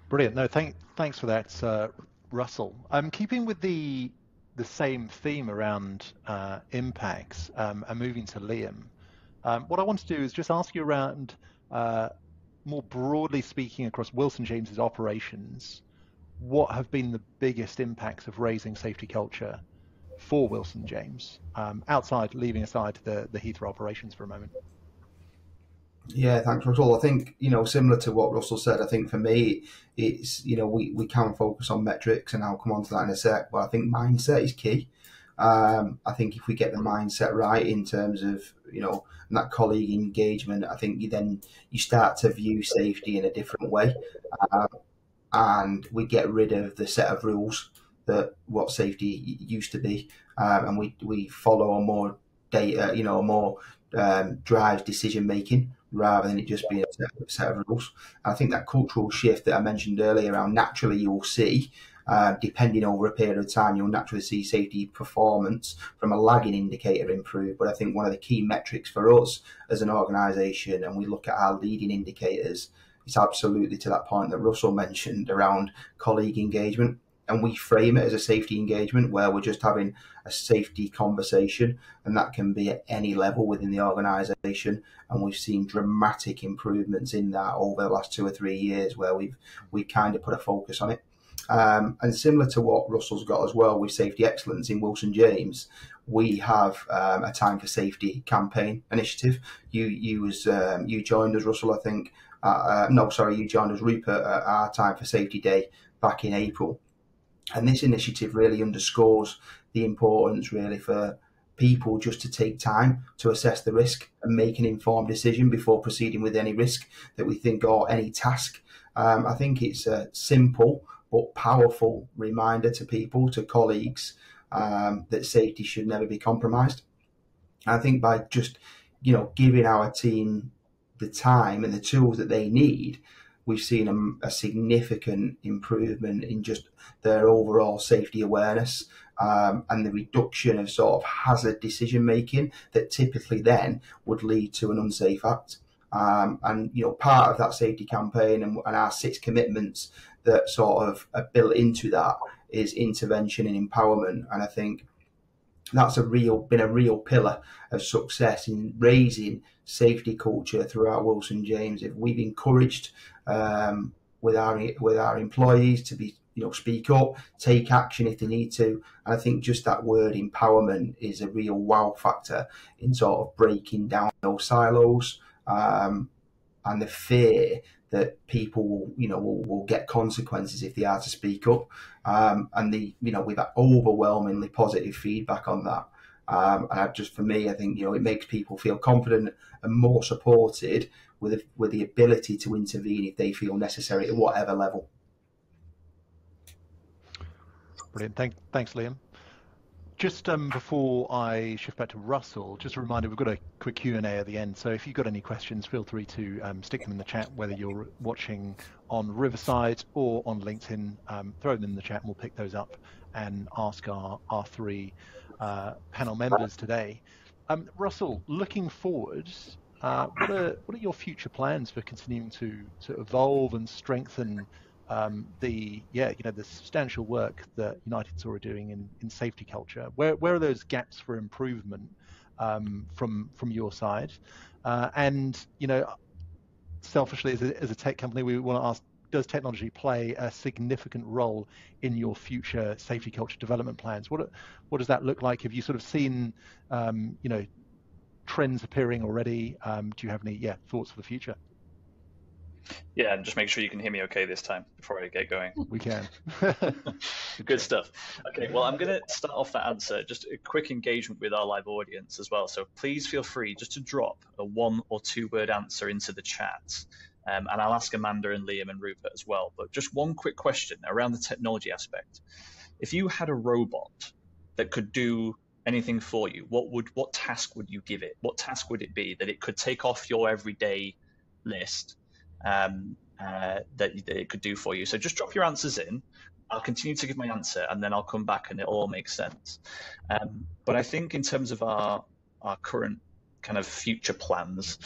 brilliant. No, thanks for that, Russell. I'm keeping with the same theme around impacts and moving to Liam. What I want to do is just ask you around, more broadly speaking, across Wilson James's operations, what have been the biggest impacts of raising safety culture for Wilson James, outside, leaving aside the Heathrow operations for a moment? Yeah, thanks, Russell. I think, you know, similar to what Russell said, I think for me, it's, you know, we can focus on metrics, and I'll come on to that in a sec, but I think mindset is key. I think if we get the mindset right in terms of, you know, that colleague engagement, I think you start to view safety in a different way, and we get rid of the set of rules that what safety used to be, and we follow more data, you know, more drives decision making rather than it just being a set of rules. And I think that cultural shift that I mentioned earlier around naturally you'll see. Depending over a period of time, you'll naturally see safety performance from a lagging indicator improve. But I think one of the key metrics for us as an organisation, and we look at our leading indicators, it's absolutely to that point that Russell mentioned around colleague engagement. And we frame it as a safety engagement where we're just having a safety conversation, and that can be at any level within the organisation. And we've seen dramatic improvements in that over the last 2 or 3 years where we kind of put a focus on it. And similar to what Russell's got as well with safety excellence in Wilson James, we have a Time for Safety campaign initiative. You joined us, Russell, I think. No, sorry, you joined us, Rupert, at our Time for Safety Day back in April. And this initiative really underscores the importance really for people just to take time to assess the risk and make an informed decision before proceeding with any risk that we think or any task. I think it's a simple but powerful reminder to people, to colleagues, that safety should never be compromised. I think by just, giving our team the time and the tools that they need, we've seen a significant improvement in just their overall safety awareness and the reduction of sort of hazard decision making that typically then would lead to an unsafe act. And part of that safety campaign and our 6 commitments that sort of are built into that is intervention and empowerment. And I think that's been a real pillar of success in raising safety culture throughout Wilson James. If we've encouraged with our employees to be speak up, take action if they need to, and I think just that word empowerment is a real wow factor in sort of breaking down those silos and the fear that people will get consequences if they are to speak up, and with that overwhelmingly positive feedback on that. And for me, I think it makes people feel confident and more supported with the ability to intervene if they feel necessary at whatever level. Brilliant. Thanks, Liam. Just before I shift back to Russell, just a reminder, we've got a quick Q&A at the end. So if you've got any questions, feel free to stick them in the chat, whether you're watching on Riverside or on LinkedIn. Throw them in the chat and we'll pick those up and ask our 3 panel members today. Russell, looking forward, what are your future plans for continuing to evolve and strengthen the substantial work that United's already doing in safety culture? Where are those gaps for improvement from your side? And selfishly, as a tech company, we want to ask: does technology play a significant role in your future safety culture development plans? What does that look like? Have you sort of seen trends appearing already? Do you have any thoughts for the future? Yeah, and just make sure you can hear me okay this time before I get going. We can. Good stuff. Okay, well, I'm going to start off that answer. Just a quick engagement with our live audience as well. So please feel free just to drop a 1- or 2-word answer into the chat. And I'll ask Amanda and Liam and Rupert as well. But just one quick question around the technology aspect. If you had a robot that could do anything for you, what task would you give it? What task would it be that it could take off your everyday list? That it could do for you. So just drop your answers in. I'll continue to give my answer and then I'll come back and it'll all make sense. But I think in terms of our current kind of future plans,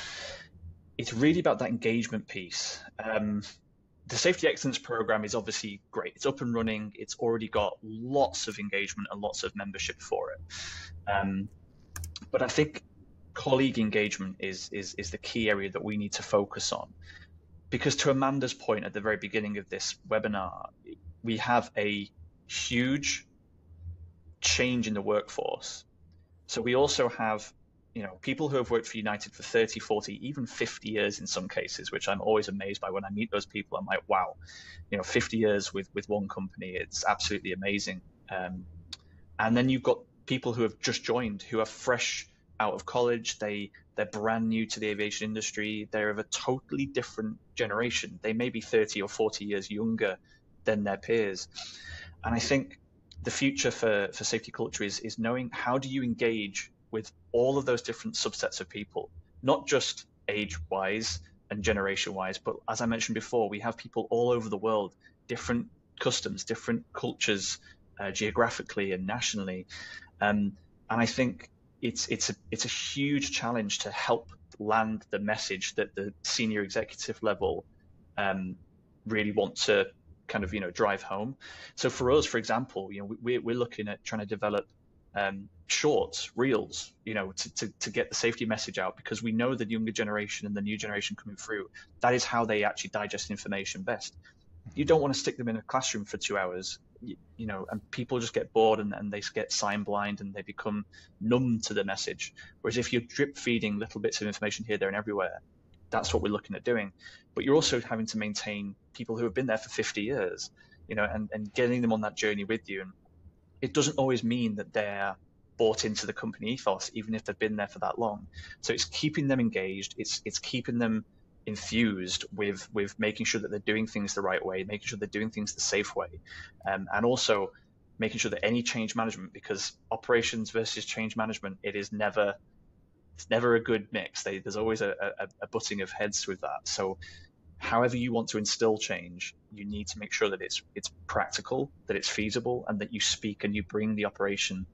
it's really about that engagement piece. The Safety Excellence Program is obviously great. It's up and running. It's already got lots of engagement and lots of membership for it. But I think colleague engagement is the key area that we need to focus on. Because to Amanda's point at the very beginning of this webinar, we have a huge change in the workforce. So we also have, people who have worked for United for 30, 40, even 50 years in some cases, which I'm always amazed by when I meet those people. I'm like, wow, 50 years with one company, it's absolutely amazing. And then you've got people who have just joined, who are fresh out of college, they're brand new to the aviation industry. They're of a totally different generation. They may be 30 or 40 years younger than their peers. And I think the future for safety culture is knowing how do you engage with all of those different subsets of people, not just age-wise and generation-wise, but as I mentioned before, we have people all over the world, different customs, different cultures, geographically and nationally. And I think it's a huge challenge to help land the message that the senior executive level really want to kind of drive home. So for us, for example, we're looking at trying to develop shorts, reels, to get the safety message out, because we know the younger generation and the new generation coming through, that is how they actually digest information best. You don't want to stick them in a classroom for 2 hours, and people just get bored and they get sign blind and they become numb to the message. Whereas if you're drip feeding little bits of information here, there and everywhere, that's what we're looking at doing. But you're also having to maintain people who have been there for 50 years, and getting them on that journey with you. And it doesn't always mean that they're bought into the company ethos, even if they've been there for that long. So it's keeping them engaged. It's keeping them infused with making sure that they're doing things the right way, making sure they're doing things the safe way, and also making sure that any change management, because operations versus change management, it's never a good mix. There's always a butting of heads with that. So however you want to instill change, you need to make sure that it's practical, that it's feasible, and that you speak and you bring the operation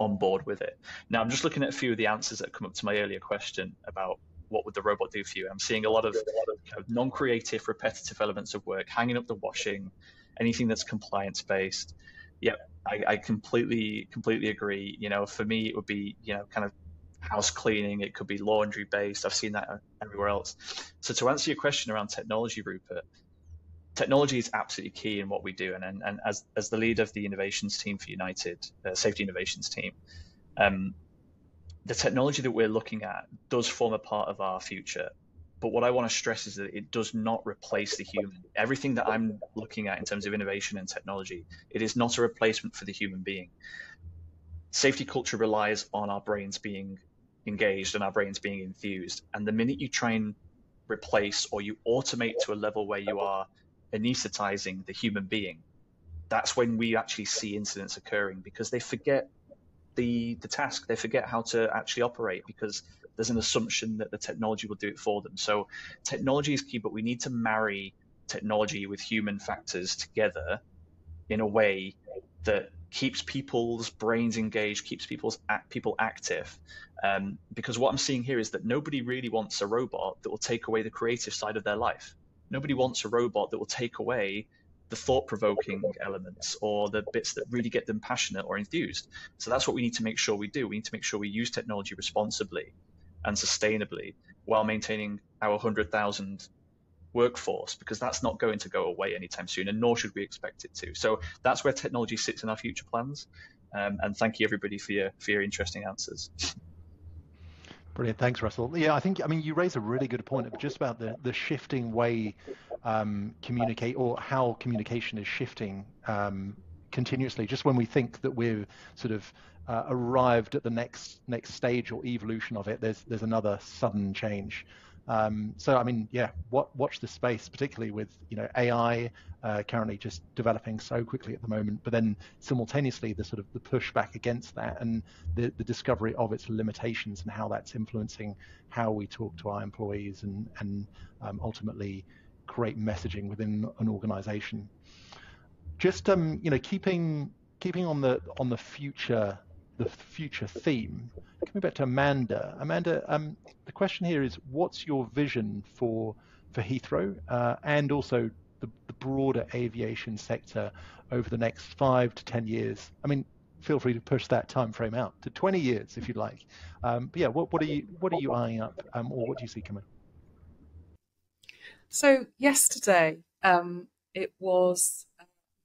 on board with it. Now, I'm just looking at a few of the answers that come up to my earlier question about what would the robot do for you. I'm seeing a lot of kind of non-creative, repetitive elements of work, hanging up the washing, anything that's compliance-based. Yeah, I completely agree. You know, for me, it would be, you know, kind of house cleaning. It could be laundry based. I've seen that everywhere else. So to answer your question around technology, Rupert, technology is absolutely key in what we do. And as the lead of the innovations team for United, safety innovations team, the technology that we're looking at does form a part of our future. But what I want to stress is that it does not replace the human. Everything that I'm looking at in terms of innovation and technology, it is not a replacement for the human being. Safety culture relies on our brains being engaged and our brains being infused. And the minute you try and replace or you automate to a level where you are anesthetizing the human being, that's when we actually see incidents occurring, because they forget the task. They forget how to actually operate, because there's an assumption that the technology will do it for them. So technology is key, but we need to marry technology with human factors together in a way that keeps people's brains engaged, keeps people active. Because what I'm seeing here is that nobody really wants a robot that will take away the creative side of their life. Nobody wants a robot that will take away the thought-provoking elements or the bits that really get them passionate or enthused. So that's what we need to make sure we do. We need to make sure we use technology responsibly and sustainably while maintaining our 100,000 workforce, because that's not going to go away anytime soon, and nor should we expect it to. So that's where technology sits in our future plans. And thank you, everybody, for your interesting answers. Brilliant. Thanks, Russell. Yeah, I mean, you raise a really good point just about the shifting way communicate, or how communication is shifting continuously. Just when we think that we're sort of arrived at the next stage or evolution of it, there's another sudden change. So I mean, yeah, watch this space, particularly with, you know, AI currently just developing so quickly at the moment, but then simultaneously the sort of the pushback against that and the discovery of its limitations and how that's influencing how we talk to our employees and ultimately create messaging within an organization. Just you know, keeping on the future. The future theme. Coming back to Amanda. Amanda, the question here is, what's your vision for Heathrow and also the broader aviation sector over the next 5 to 10 years? I mean, feel free to push that time frame out to 20 years if you'd like. But yeah, what are you eyeing up, or what do you see coming? So yesterday, it was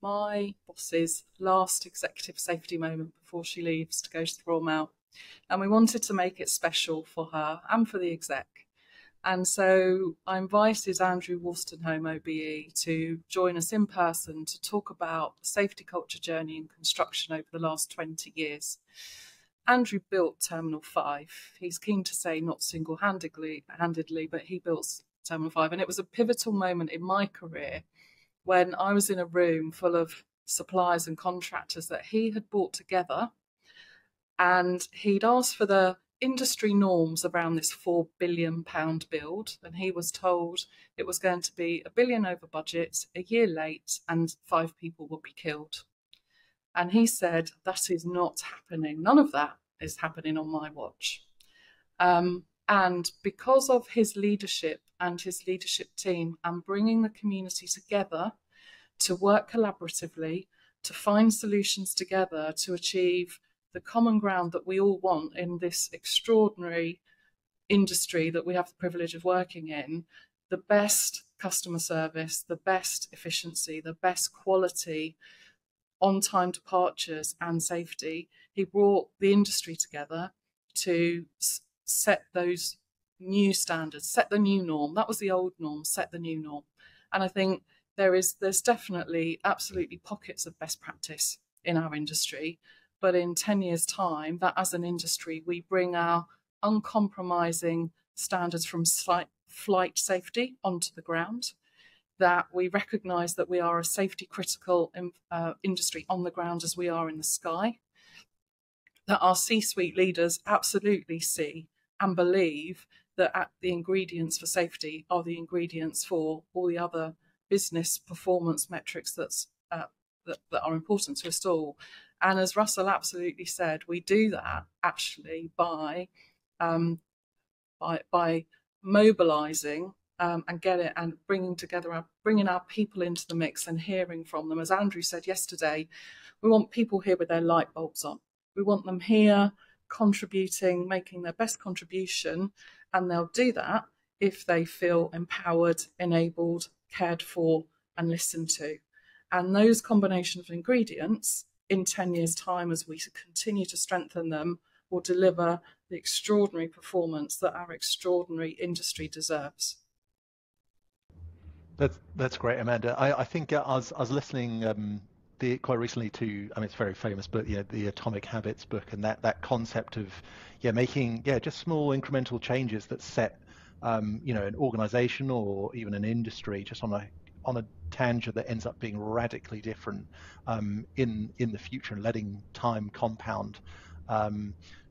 my boss's last executive safety moment before she leaves to go to the Royal Mail. And we wanted to make it special for her and for the exec. And so I invited Andrew Wolstenholme, OBE, to join us in person to talk about the safety culture journey in construction over the last 20 years. Andrew built Terminal 5. He's keen to say not single-handedly, but he built Terminal 5. And it was a pivotal moment in my career when I was in a room full of suppliers and contractors that he had brought together, and he'd asked for the industry norms around this £4 billion build, and he was told it was going to be £1 billion over budget, a year late, and 5 people would be killed. And he said, that is not happening. None of that is happening on my watch. And because of his leadership and his leadership team and bringing the community together to work collaboratively, to find solutions together to achieve the common ground that we all want in this extraordinary industry that we have the privilege of working in, the best customer service, the best efficiency, the best quality, on-time departures and safety, he brought the industry together to set those new standards, set the new norm. That was the old norm, set the new norm. And I think there's definitely absolutely pockets of best practice in our industry, but in 10 years' time, that as an industry, we bring our uncompromising standards from flight safety onto the ground, that we recognise that we are a safety critical industry on the ground as we are in the sky, that our C-suite leaders absolutely see and believe that the ingredients for safety are the ingredients for all the other business performance metrics that are important to us all. And as Russell absolutely said, we do that actually by mobilising and bringing together, bringing our people into the mix and hearing from them. As Andrew said yesterday, we want people here with their light bulbs on. We want them here contributing, making their best contribution, and they'll do that if they feel empowered, enabled, cared for, and listened to. And those combination of ingredients in 10 years' time, as we continue to strengthen them, will deliver the extraordinary performance that our extraordinary industry deserves. That's great, Amanda. I think I was listening quite recently to, I mean, it's very famous, but yeah, the Atomic Habits book, and that concept of making just small incremental changes that set an organisation or even an industry just on a tangent that ends up being radically different in the future, and letting time compound.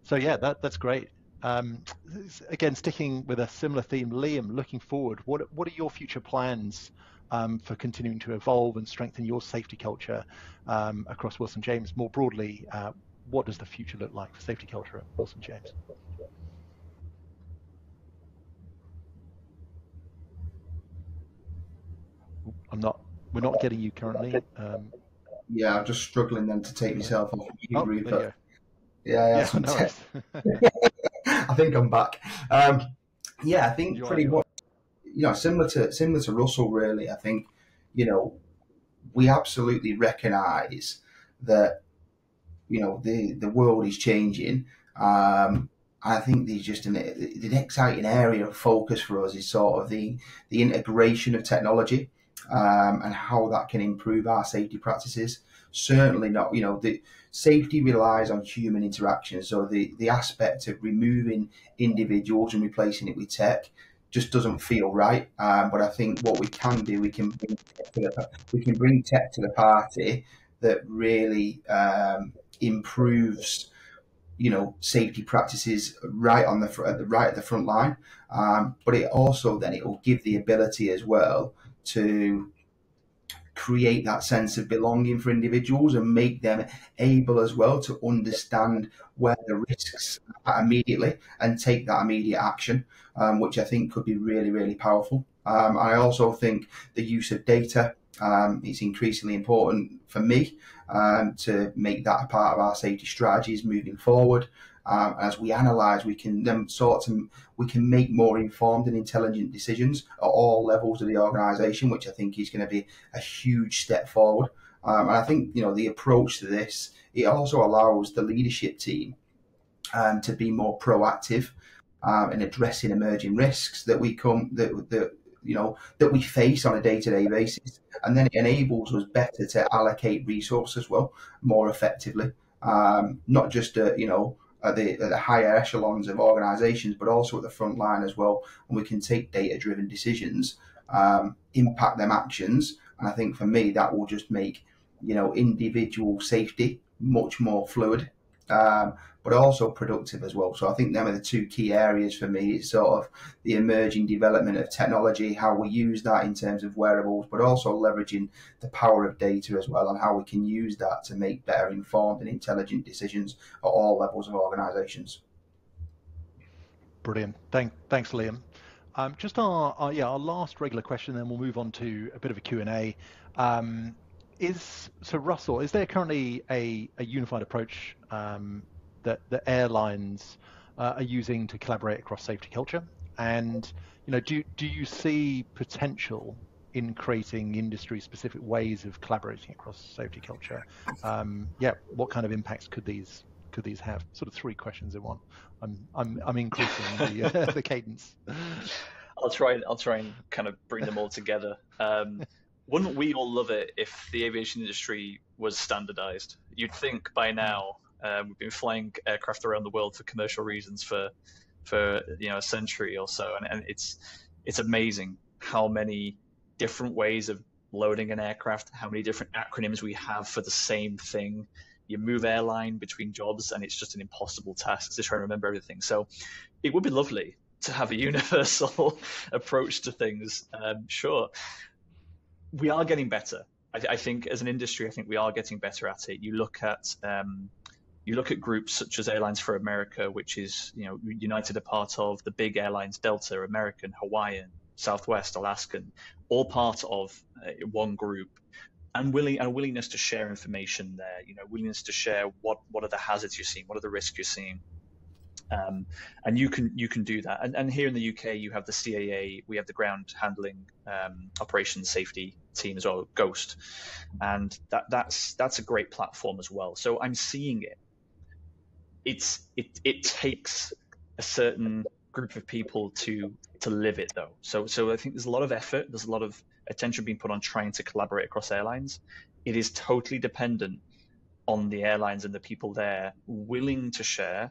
So yeah, that's great. Again, sticking with a similar theme, Liam, looking forward, what are your future plans for continuing to evolve and strengthen your safety culture across Wilson James? More broadly, what does the future look like for safety culture at Wilson James? We're not getting you currently. Yeah, I'm just struggling then to take myself off mute, Rupert. Yeah, nice. I think I'm back. Yeah, I think pretty much, similar to Russell, really. I think, we absolutely recognise that, the world is changing. I think there's just an exciting area of focus for us is sort of the integration of technology and how that can improve our safety practices. Certainly not, the safety relies on human interaction. So the aspect of removing individuals and replacing it with tech just doesn't feel right. But I think what we can do, we can bring tech to the party that really improves, safety practices right on the front line. But it also then it will give the ability as well to create that sense of belonging for individuals and make them able as well to understand where the risks are immediately and take that immediate action, which I think could be really, really powerful. I also think the use of data is increasingly important for me to make that a part of our safety strategies moving forward. As we analyse, we can then we can make more informed and intelligent decisions at all levels of the organisation, which I think is going to be a huge step forward. And I think the approach to this, it also allows the leadership team to be more proactive in addressing emerging risks that we face on a day-to-day basis, and then it enables us better to allocate resources well more effectively, not just at the higher echelons of organisations, but also at the front line as well. And we can take data-driven decisions, impact them actions. And I think for me, that will just make, individual safety much more fluid, but also productive as well. So I think them are the two key areas for me. It's sort of the emerging development of technology, how we use that in terms of wearables, but also leveraging the power of data as well, and how we can use that to make better informed and intelligent decisions at all levels of organisations. Brilliant. Thanks, Liam. Just our last regular question, then we'll move on to a bit of a Q&A. Russell, is there currently a unified approach that the airlines are using to collaborate across safety culture? And do you see potential in creating industry-specific ways of collaborating across safety culture? What kind of impacts could these have? Sort of three questions in one. I'm increasing the the cadence. I'll try and kind of bring them all together. Wouldn't we all love it if the aviation industry was standardized? You'd think by now We've been flying aircraft around the world for commercial reasons for a century or so, and it's amazing how many different ways of loading an aircraft, how many different acronyms we have for the same thing. You move airline between jobs, and it's just an impossible task to try and remember everything. So it would be lovely to have a universal approach to things. Sure, we are getting better. I think as an industry, I think we are getting better at it. You look at groups such as Airlines for America, which is, United are part of, the big airlines, Delta, American, Hawaiian, Southwest, Alaskan, all part of one group, and a willingness to share information there, willingness to share what are the hazards you're seeing, what are the risks you're seeing. And you can do that. And here in the UK, you have the CAA, we have the ground handling operations safety team as well, GOAST, and that's a great platform as well. So I'm seeing it. It takes a certain group of people to live it though. So I think there's a lot of effort, there's a lot of attention being put on trying to collaborate across airlines. It is totally dependent on the airlines and the people there willing to share,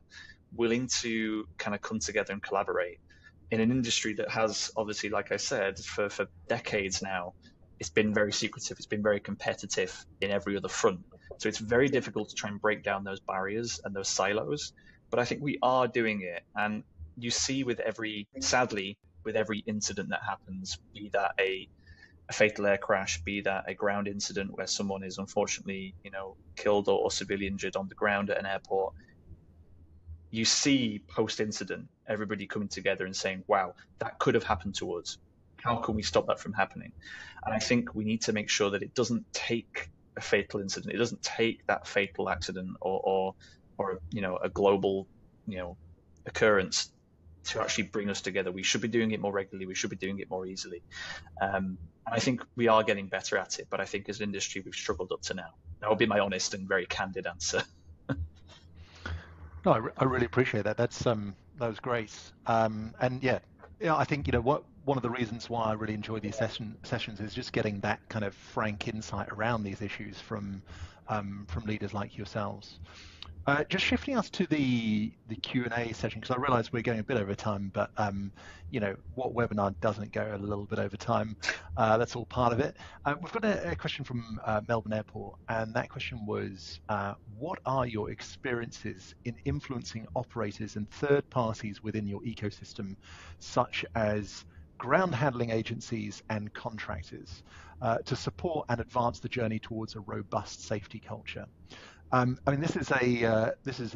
willing to kind of come together and collaborate in an industry that has obviously, like I said, for decades now, it's been very secretive. It's been very competitive in every other front. So it's very difficult to try and break down those barriers and those silos. But I think we are doing it. And you see sadly, with every incident that happens, be that a fatal air crash, be that a ground incident where someone is unfortunately, killed or severely injured on the ground at an airport, you see post-incident, everybody coming together and saying, wow, that could have happened to us. How can we stop that from happening? And I think we need to make sure that it doesn't take a fatal incident. It doesn't take that fatal accident or a global, occurrence to actually bring us together. We should be doing it more regularly. We should be doing it more easily. And I think we are getting better at it, but I think as an industry, we've struggled up to now. That would be my honest and very candid answer. No, I really appreciate that. That was great. And yeah, I think one of the reasons why I really enjoy these sessions is just getting that kind of frank insight around these issues from leaders like yourselves. Just shifting us to the Q&A session, because I realise we're going a bit over time, but what webinar doesn't go a little bit over time? That's all part of it. We've got a question from Melbourne Airport, and that question was, what are your experiences in influencing operators and third parties within your ecosystem, such as ground handling agencies and contractors, to support and advance the journey towards a robust safety culture? I mean, this is a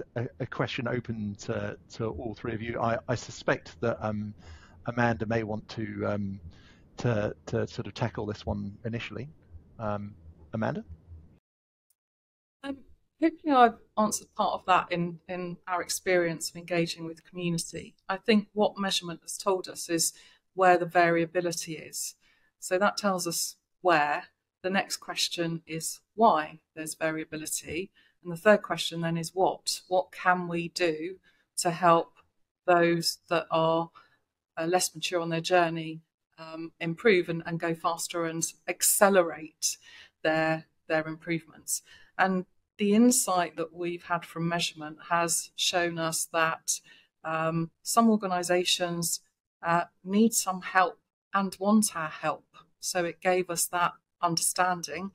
question open to all three of you. I suspect that Amanda may want to sort of tackle this one initially. Amanda? Hopefully I've answered part of that in our experience of engaging with the community. I think what measurement has told us is where the variability is. So that tells us where. The next question is why there's variability. And the third question then is what? What can we do to help those that are less mature on their journey improve and go faster and accelerate their improvements? And the insight that we've had from measurement has shown us that some organisations need some help and want our help. So it gave us that understanding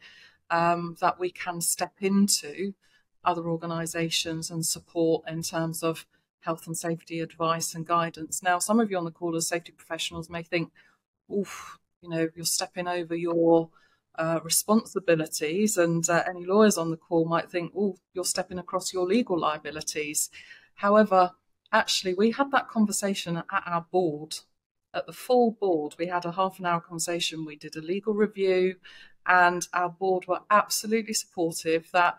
that we can step into other organisations and support in terms of health and safety advice and guidance. Now, some of you on the call as safety professionals may think, oof, you're stepping over your responsibilities, and any lawyers on the call might think, oh, you're stepping across your legal liabilities. However, actually, we had that conversation at our board. At the full board, we had a half an hour conversation, we did a legal review, and our board were absolutely supportive that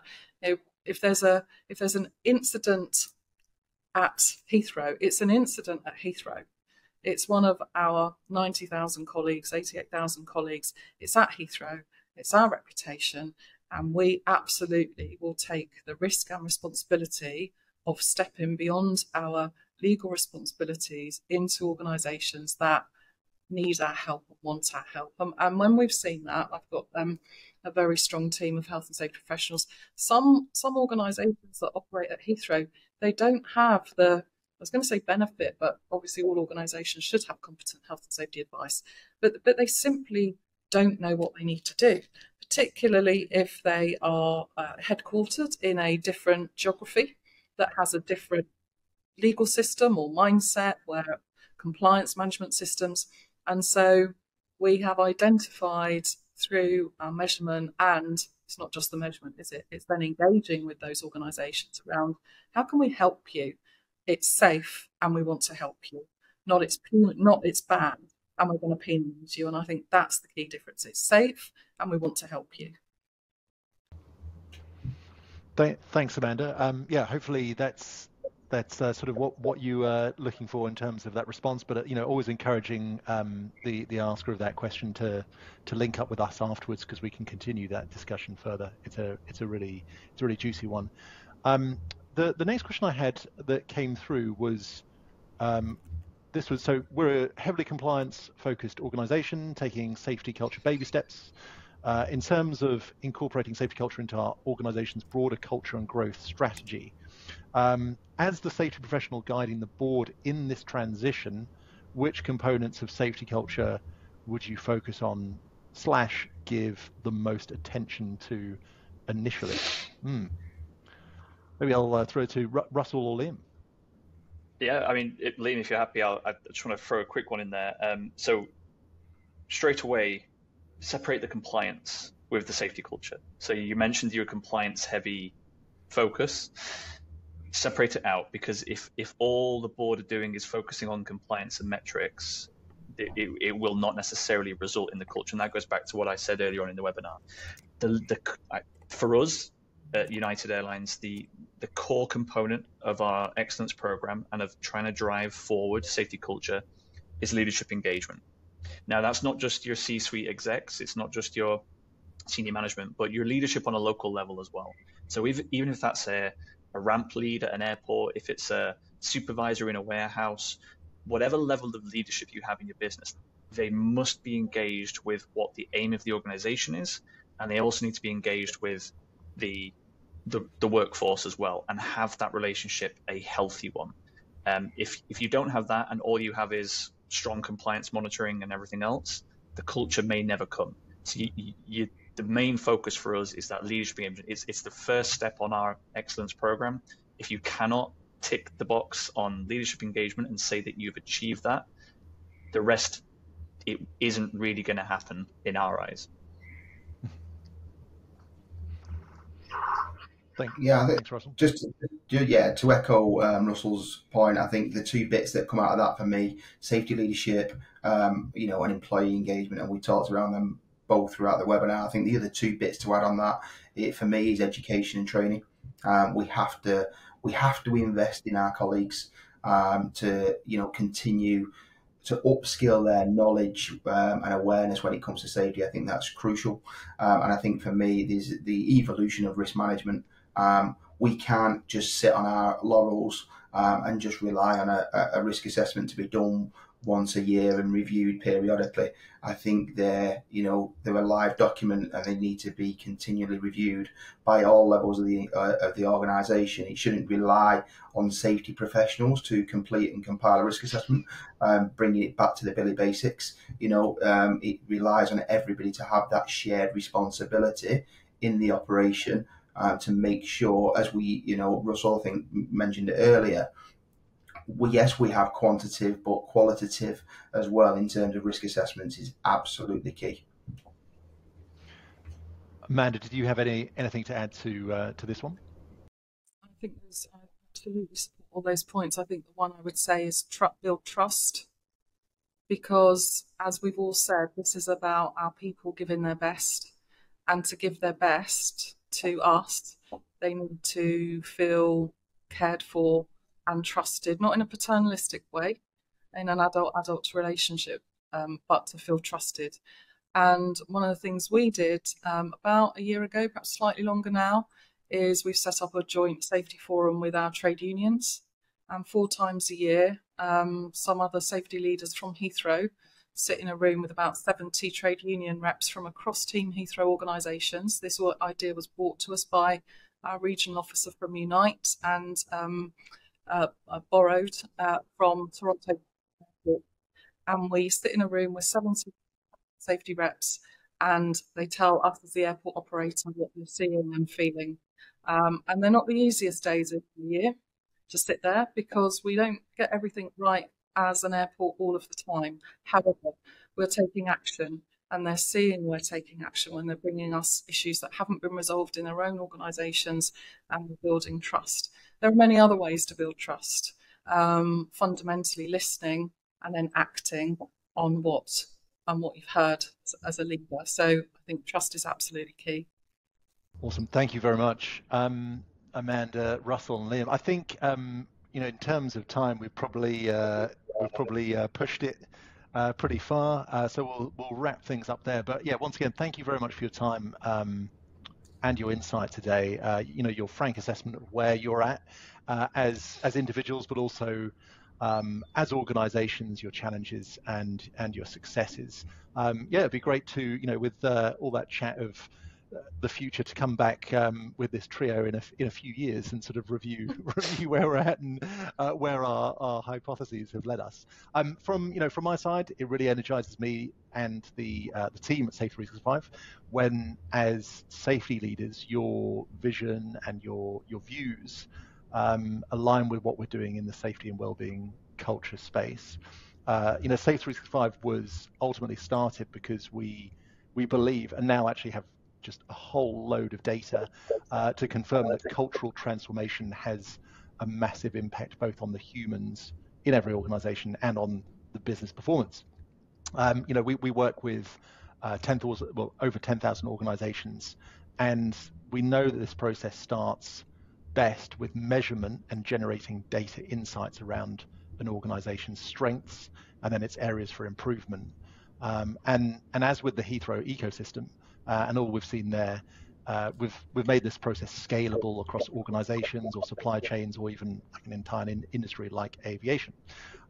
if there's an incident at Heathrow, it's an incident at Heathrow. It's one of our 90,000 colleagues, 88,000 colleagues. It's at Heathrow, it's our reputation, and we absolutely will take the risk and responsibility of stepping beyond our legal responsibilities into organisations that need our help, want our help. And when we've seen that, I've got a very strong team of health and safety professionals. Some organisations that operate at Heathrow, they don't have the, I was going to say benefit, but obviously all organisations should have competent health and safety advice, but they simply don't know what they need to do, particularly if they are headquartered in a different geography that has a different legal system or mindset, where compliance management systems. And so we have identified through our measurement, and it's not just the measurement, is it? It's then engaging with those organisations around, how can we help you? It's safe and we want to help you, not it's bad and we're going to penalise you. And I think that's the key difference. It's safe and we want to help you. Thanks, Amanda. Yeah, hopefully that's sort of what you are looking for in terms of that response. But you know, always encouraging the asker of that question to link up with us afterwards, because we can continue that discussion further. It's a really juicy one. The next question I had that came through was this was, so we're a heavily compliance focused organisation taking safety culture baby steps. In terms of incorporating safety culture into our organisation's broader culture and growth strategy, as the safety professional guiding the board in this transition, which components of safety culture would you focus on / give the most attention to initially? Maybe I'll throw it to Russell or Liam. Yeah, I mean, Liam, if you're happy, I just want to throw a quick one in there. So straight away, separate the compliance with the safety culture. So you mentioned your compliance heavy focus, separate it out, because if all the board are doing is focusing on compliance and metrics, it will not necessarily result in the culture. And that goes back to what I said earlier on in the webinar. For us at United Airlines, the core component of our excellence program and of trying to drive forward safety culture is leadership engagement. Now, that's not just your C-suite execs, it's not just your senior management, but your leadership on a local level as well. So even if that's a ramp lead at an airport, if it's a supervisor in a warehouse, whatever level of leadership you have in your business, they must be engaged with what the aim of the organization is, and they also need to be engaged with the workforce as well, and have that relationship a healthy one. If you don't have that and all you have is strong compliance monitoring and everything else, the culture may never come. So the main focus for us is that leadership engagement. It's the first step on our excellence program. If you cannot tick the box on leadership engagement and say that you've achieved that, the rest, it isn't really going to happen in our eyes. Yeah, I think to echo Russell's point, I think the two bits that come out of that for me, safety leadership, you know, and employee engagement, and we talked around them both throughout the webinar. I think the other two bits to add on that, for me, is education and training. We have to invest in our colleagues to, you know, continue to upskill their knowledge and awareness when it comes to safety. I think that's crucial, and I think for me, there's the evolution of risk management. We can't just sit on our laurels and just rely on a risk assessment to be done once a year and reviewed periodically. I think they're a live document, and they need to be continually reviewed by all levels of the organisation. It shouldn't rely on safety professionals to complete and compile a risk assessment, bringing it back to the Billy basics. You know, it relies on everybody to have that shared responsibility in the operation to make sure, as we, you know, Russell I think mentioned it earlier. Yes, we have quantitative, but qualitative as well in terms of risk assessments is absolutely key. Amanda, did you have anything to add to this one? I think there's absolutely all those points. I think the one I would say is build trust, because as we've all said, this is about our people giving their best, and to give their best to us, they need to feel cared for and trusted, not in a paternalistic way, in an adult-adult relationship, but to feel trusted. And one of the things we did about a year ago, perhaps slightly longer now, is we've set up a joint safety forum with our trade unions, and 4 times a year, some other safety leaders from Heathrow sit in a room with about 70 trade union reps from across Team Heathrow organisations. This idea was brought to us by our regional officer from Unite and borrowed from Toronto Airport. And we sit in a room with 70 safety reps and they tell us as the airport operator what they're seeing and feeling. And they're not the easiest days of the year to sit there because we don't get everything right as an airport all of the time. However, we're taking action and they're seeing we're taking action when they're bringing us issues that haven't been resolved in their own organisations, and we're building trust. There are many other ways to build trust, fundamentally listening and then acting on what you've heard as a leader. So I think trust is absolutely key. Awesome. Thank you very much, Amanda, Russell and Liam. I think, you know, in terms of time, we've probably pushed it pretty far. So we'll wrap things up there. But yeah, once again, thank you very much for your time and your insight today. You know, your frank assessment of where you're at as individuals, but also as organisations, your challenges and your successes. Yeah, it'd be great to, you know, with all that chat of the future, to come back with this trio in a few years and sort of review where we're at and where our hypotheses have led us. From my side, it really energises me and the team at Safe365 when, as safety leaders, your vision and your views align with what we're doing in the safety and wellbeing culture space. You know, Safe365 was ultimately started because we believe, and now actually have just a whole load of data to confirm that cultural transformation has a massive impact both on the humans in every organization and on the business performance. You know, we work with over 10,000 organizations, and we know that this process starts best with measurement and generating data insights around an organization's strengths and then its areas for improvement. And as with the Heathrow ecosystem, and all we've seen there, we've made this process scalable across organisations or supply chains or even like an entire industry like aviation.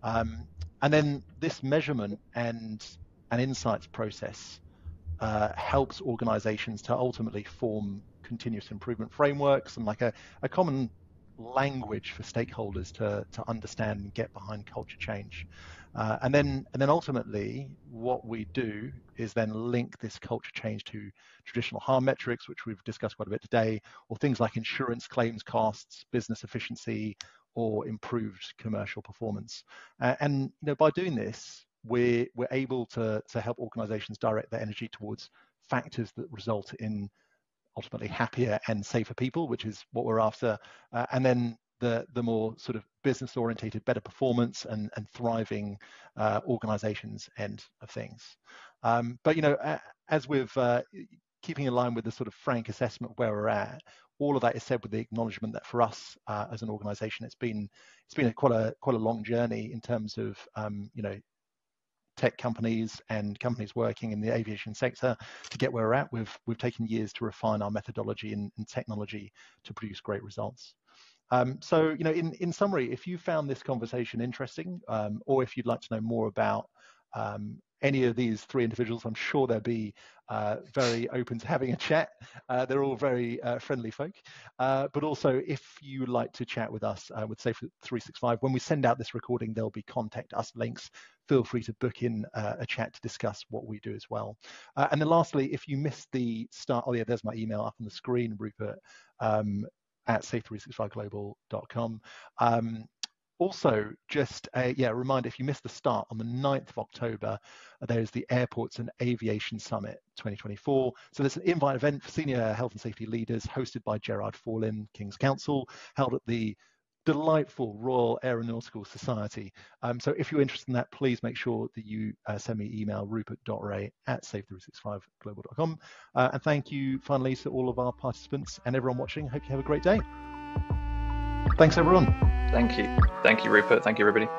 And then this measurement and an insights process helps organisations to ultimately form continuous improvement frameworks and like a common language for stakeholders to understand and get behind culture change. And then ultimately what we do is then link this culture change to traditional harm metrics, which we've discussed quite a bit today, or things like insurance claims costs, business efficiency, or improved commercial performance. And you know, by doing this, we're able to help organizations direct their energy towards factors that result in ultimately happier and safer people, which is what we're after. And then the more sort of business orientated, better performance and thriving organizations end of things. But, you know, as with keeping in line with the sort of frank assessment of where we're at, all of that is said with the acknowledgement that for us as an organization, it's been quite a long journey in terms of, you know, tech companies and companies working in the aviation sector to get where we're at. We've taken years to refine our methodology and technology to produce great results. So, you know, in summary, if you found this conversation interesting, or if you'd like to know more about any of these three individuals, I'm sure they'll be very open to having a chat. They're all very friendly folk. But also, if you like to chat with us with Safe365, when we send out this recording, there'll be contact us links. Feel free to book in a chat to discuss what we do as well. And then lastly, if you missed the start, oh yeah, there's my email up on the screen, Rupert, at safe365global.com. Also, just a reminder, if you missed the start, on the 9th of October, there's the Airports and Aviation Summit 2024. So there's an invite event for senior health and safety leaders hosted by Gerard Fallin, King's Council, held at the delightful Royal Aeronautical Society. So if you're interested in that, please make sure that you send me email rupert.ray@safe365global.com. And thank you finally to all of our participants and everyone watching. Hope you have a great day. Thanks everyone. Thank you. Thank you, Rupert. Thank you, everybody.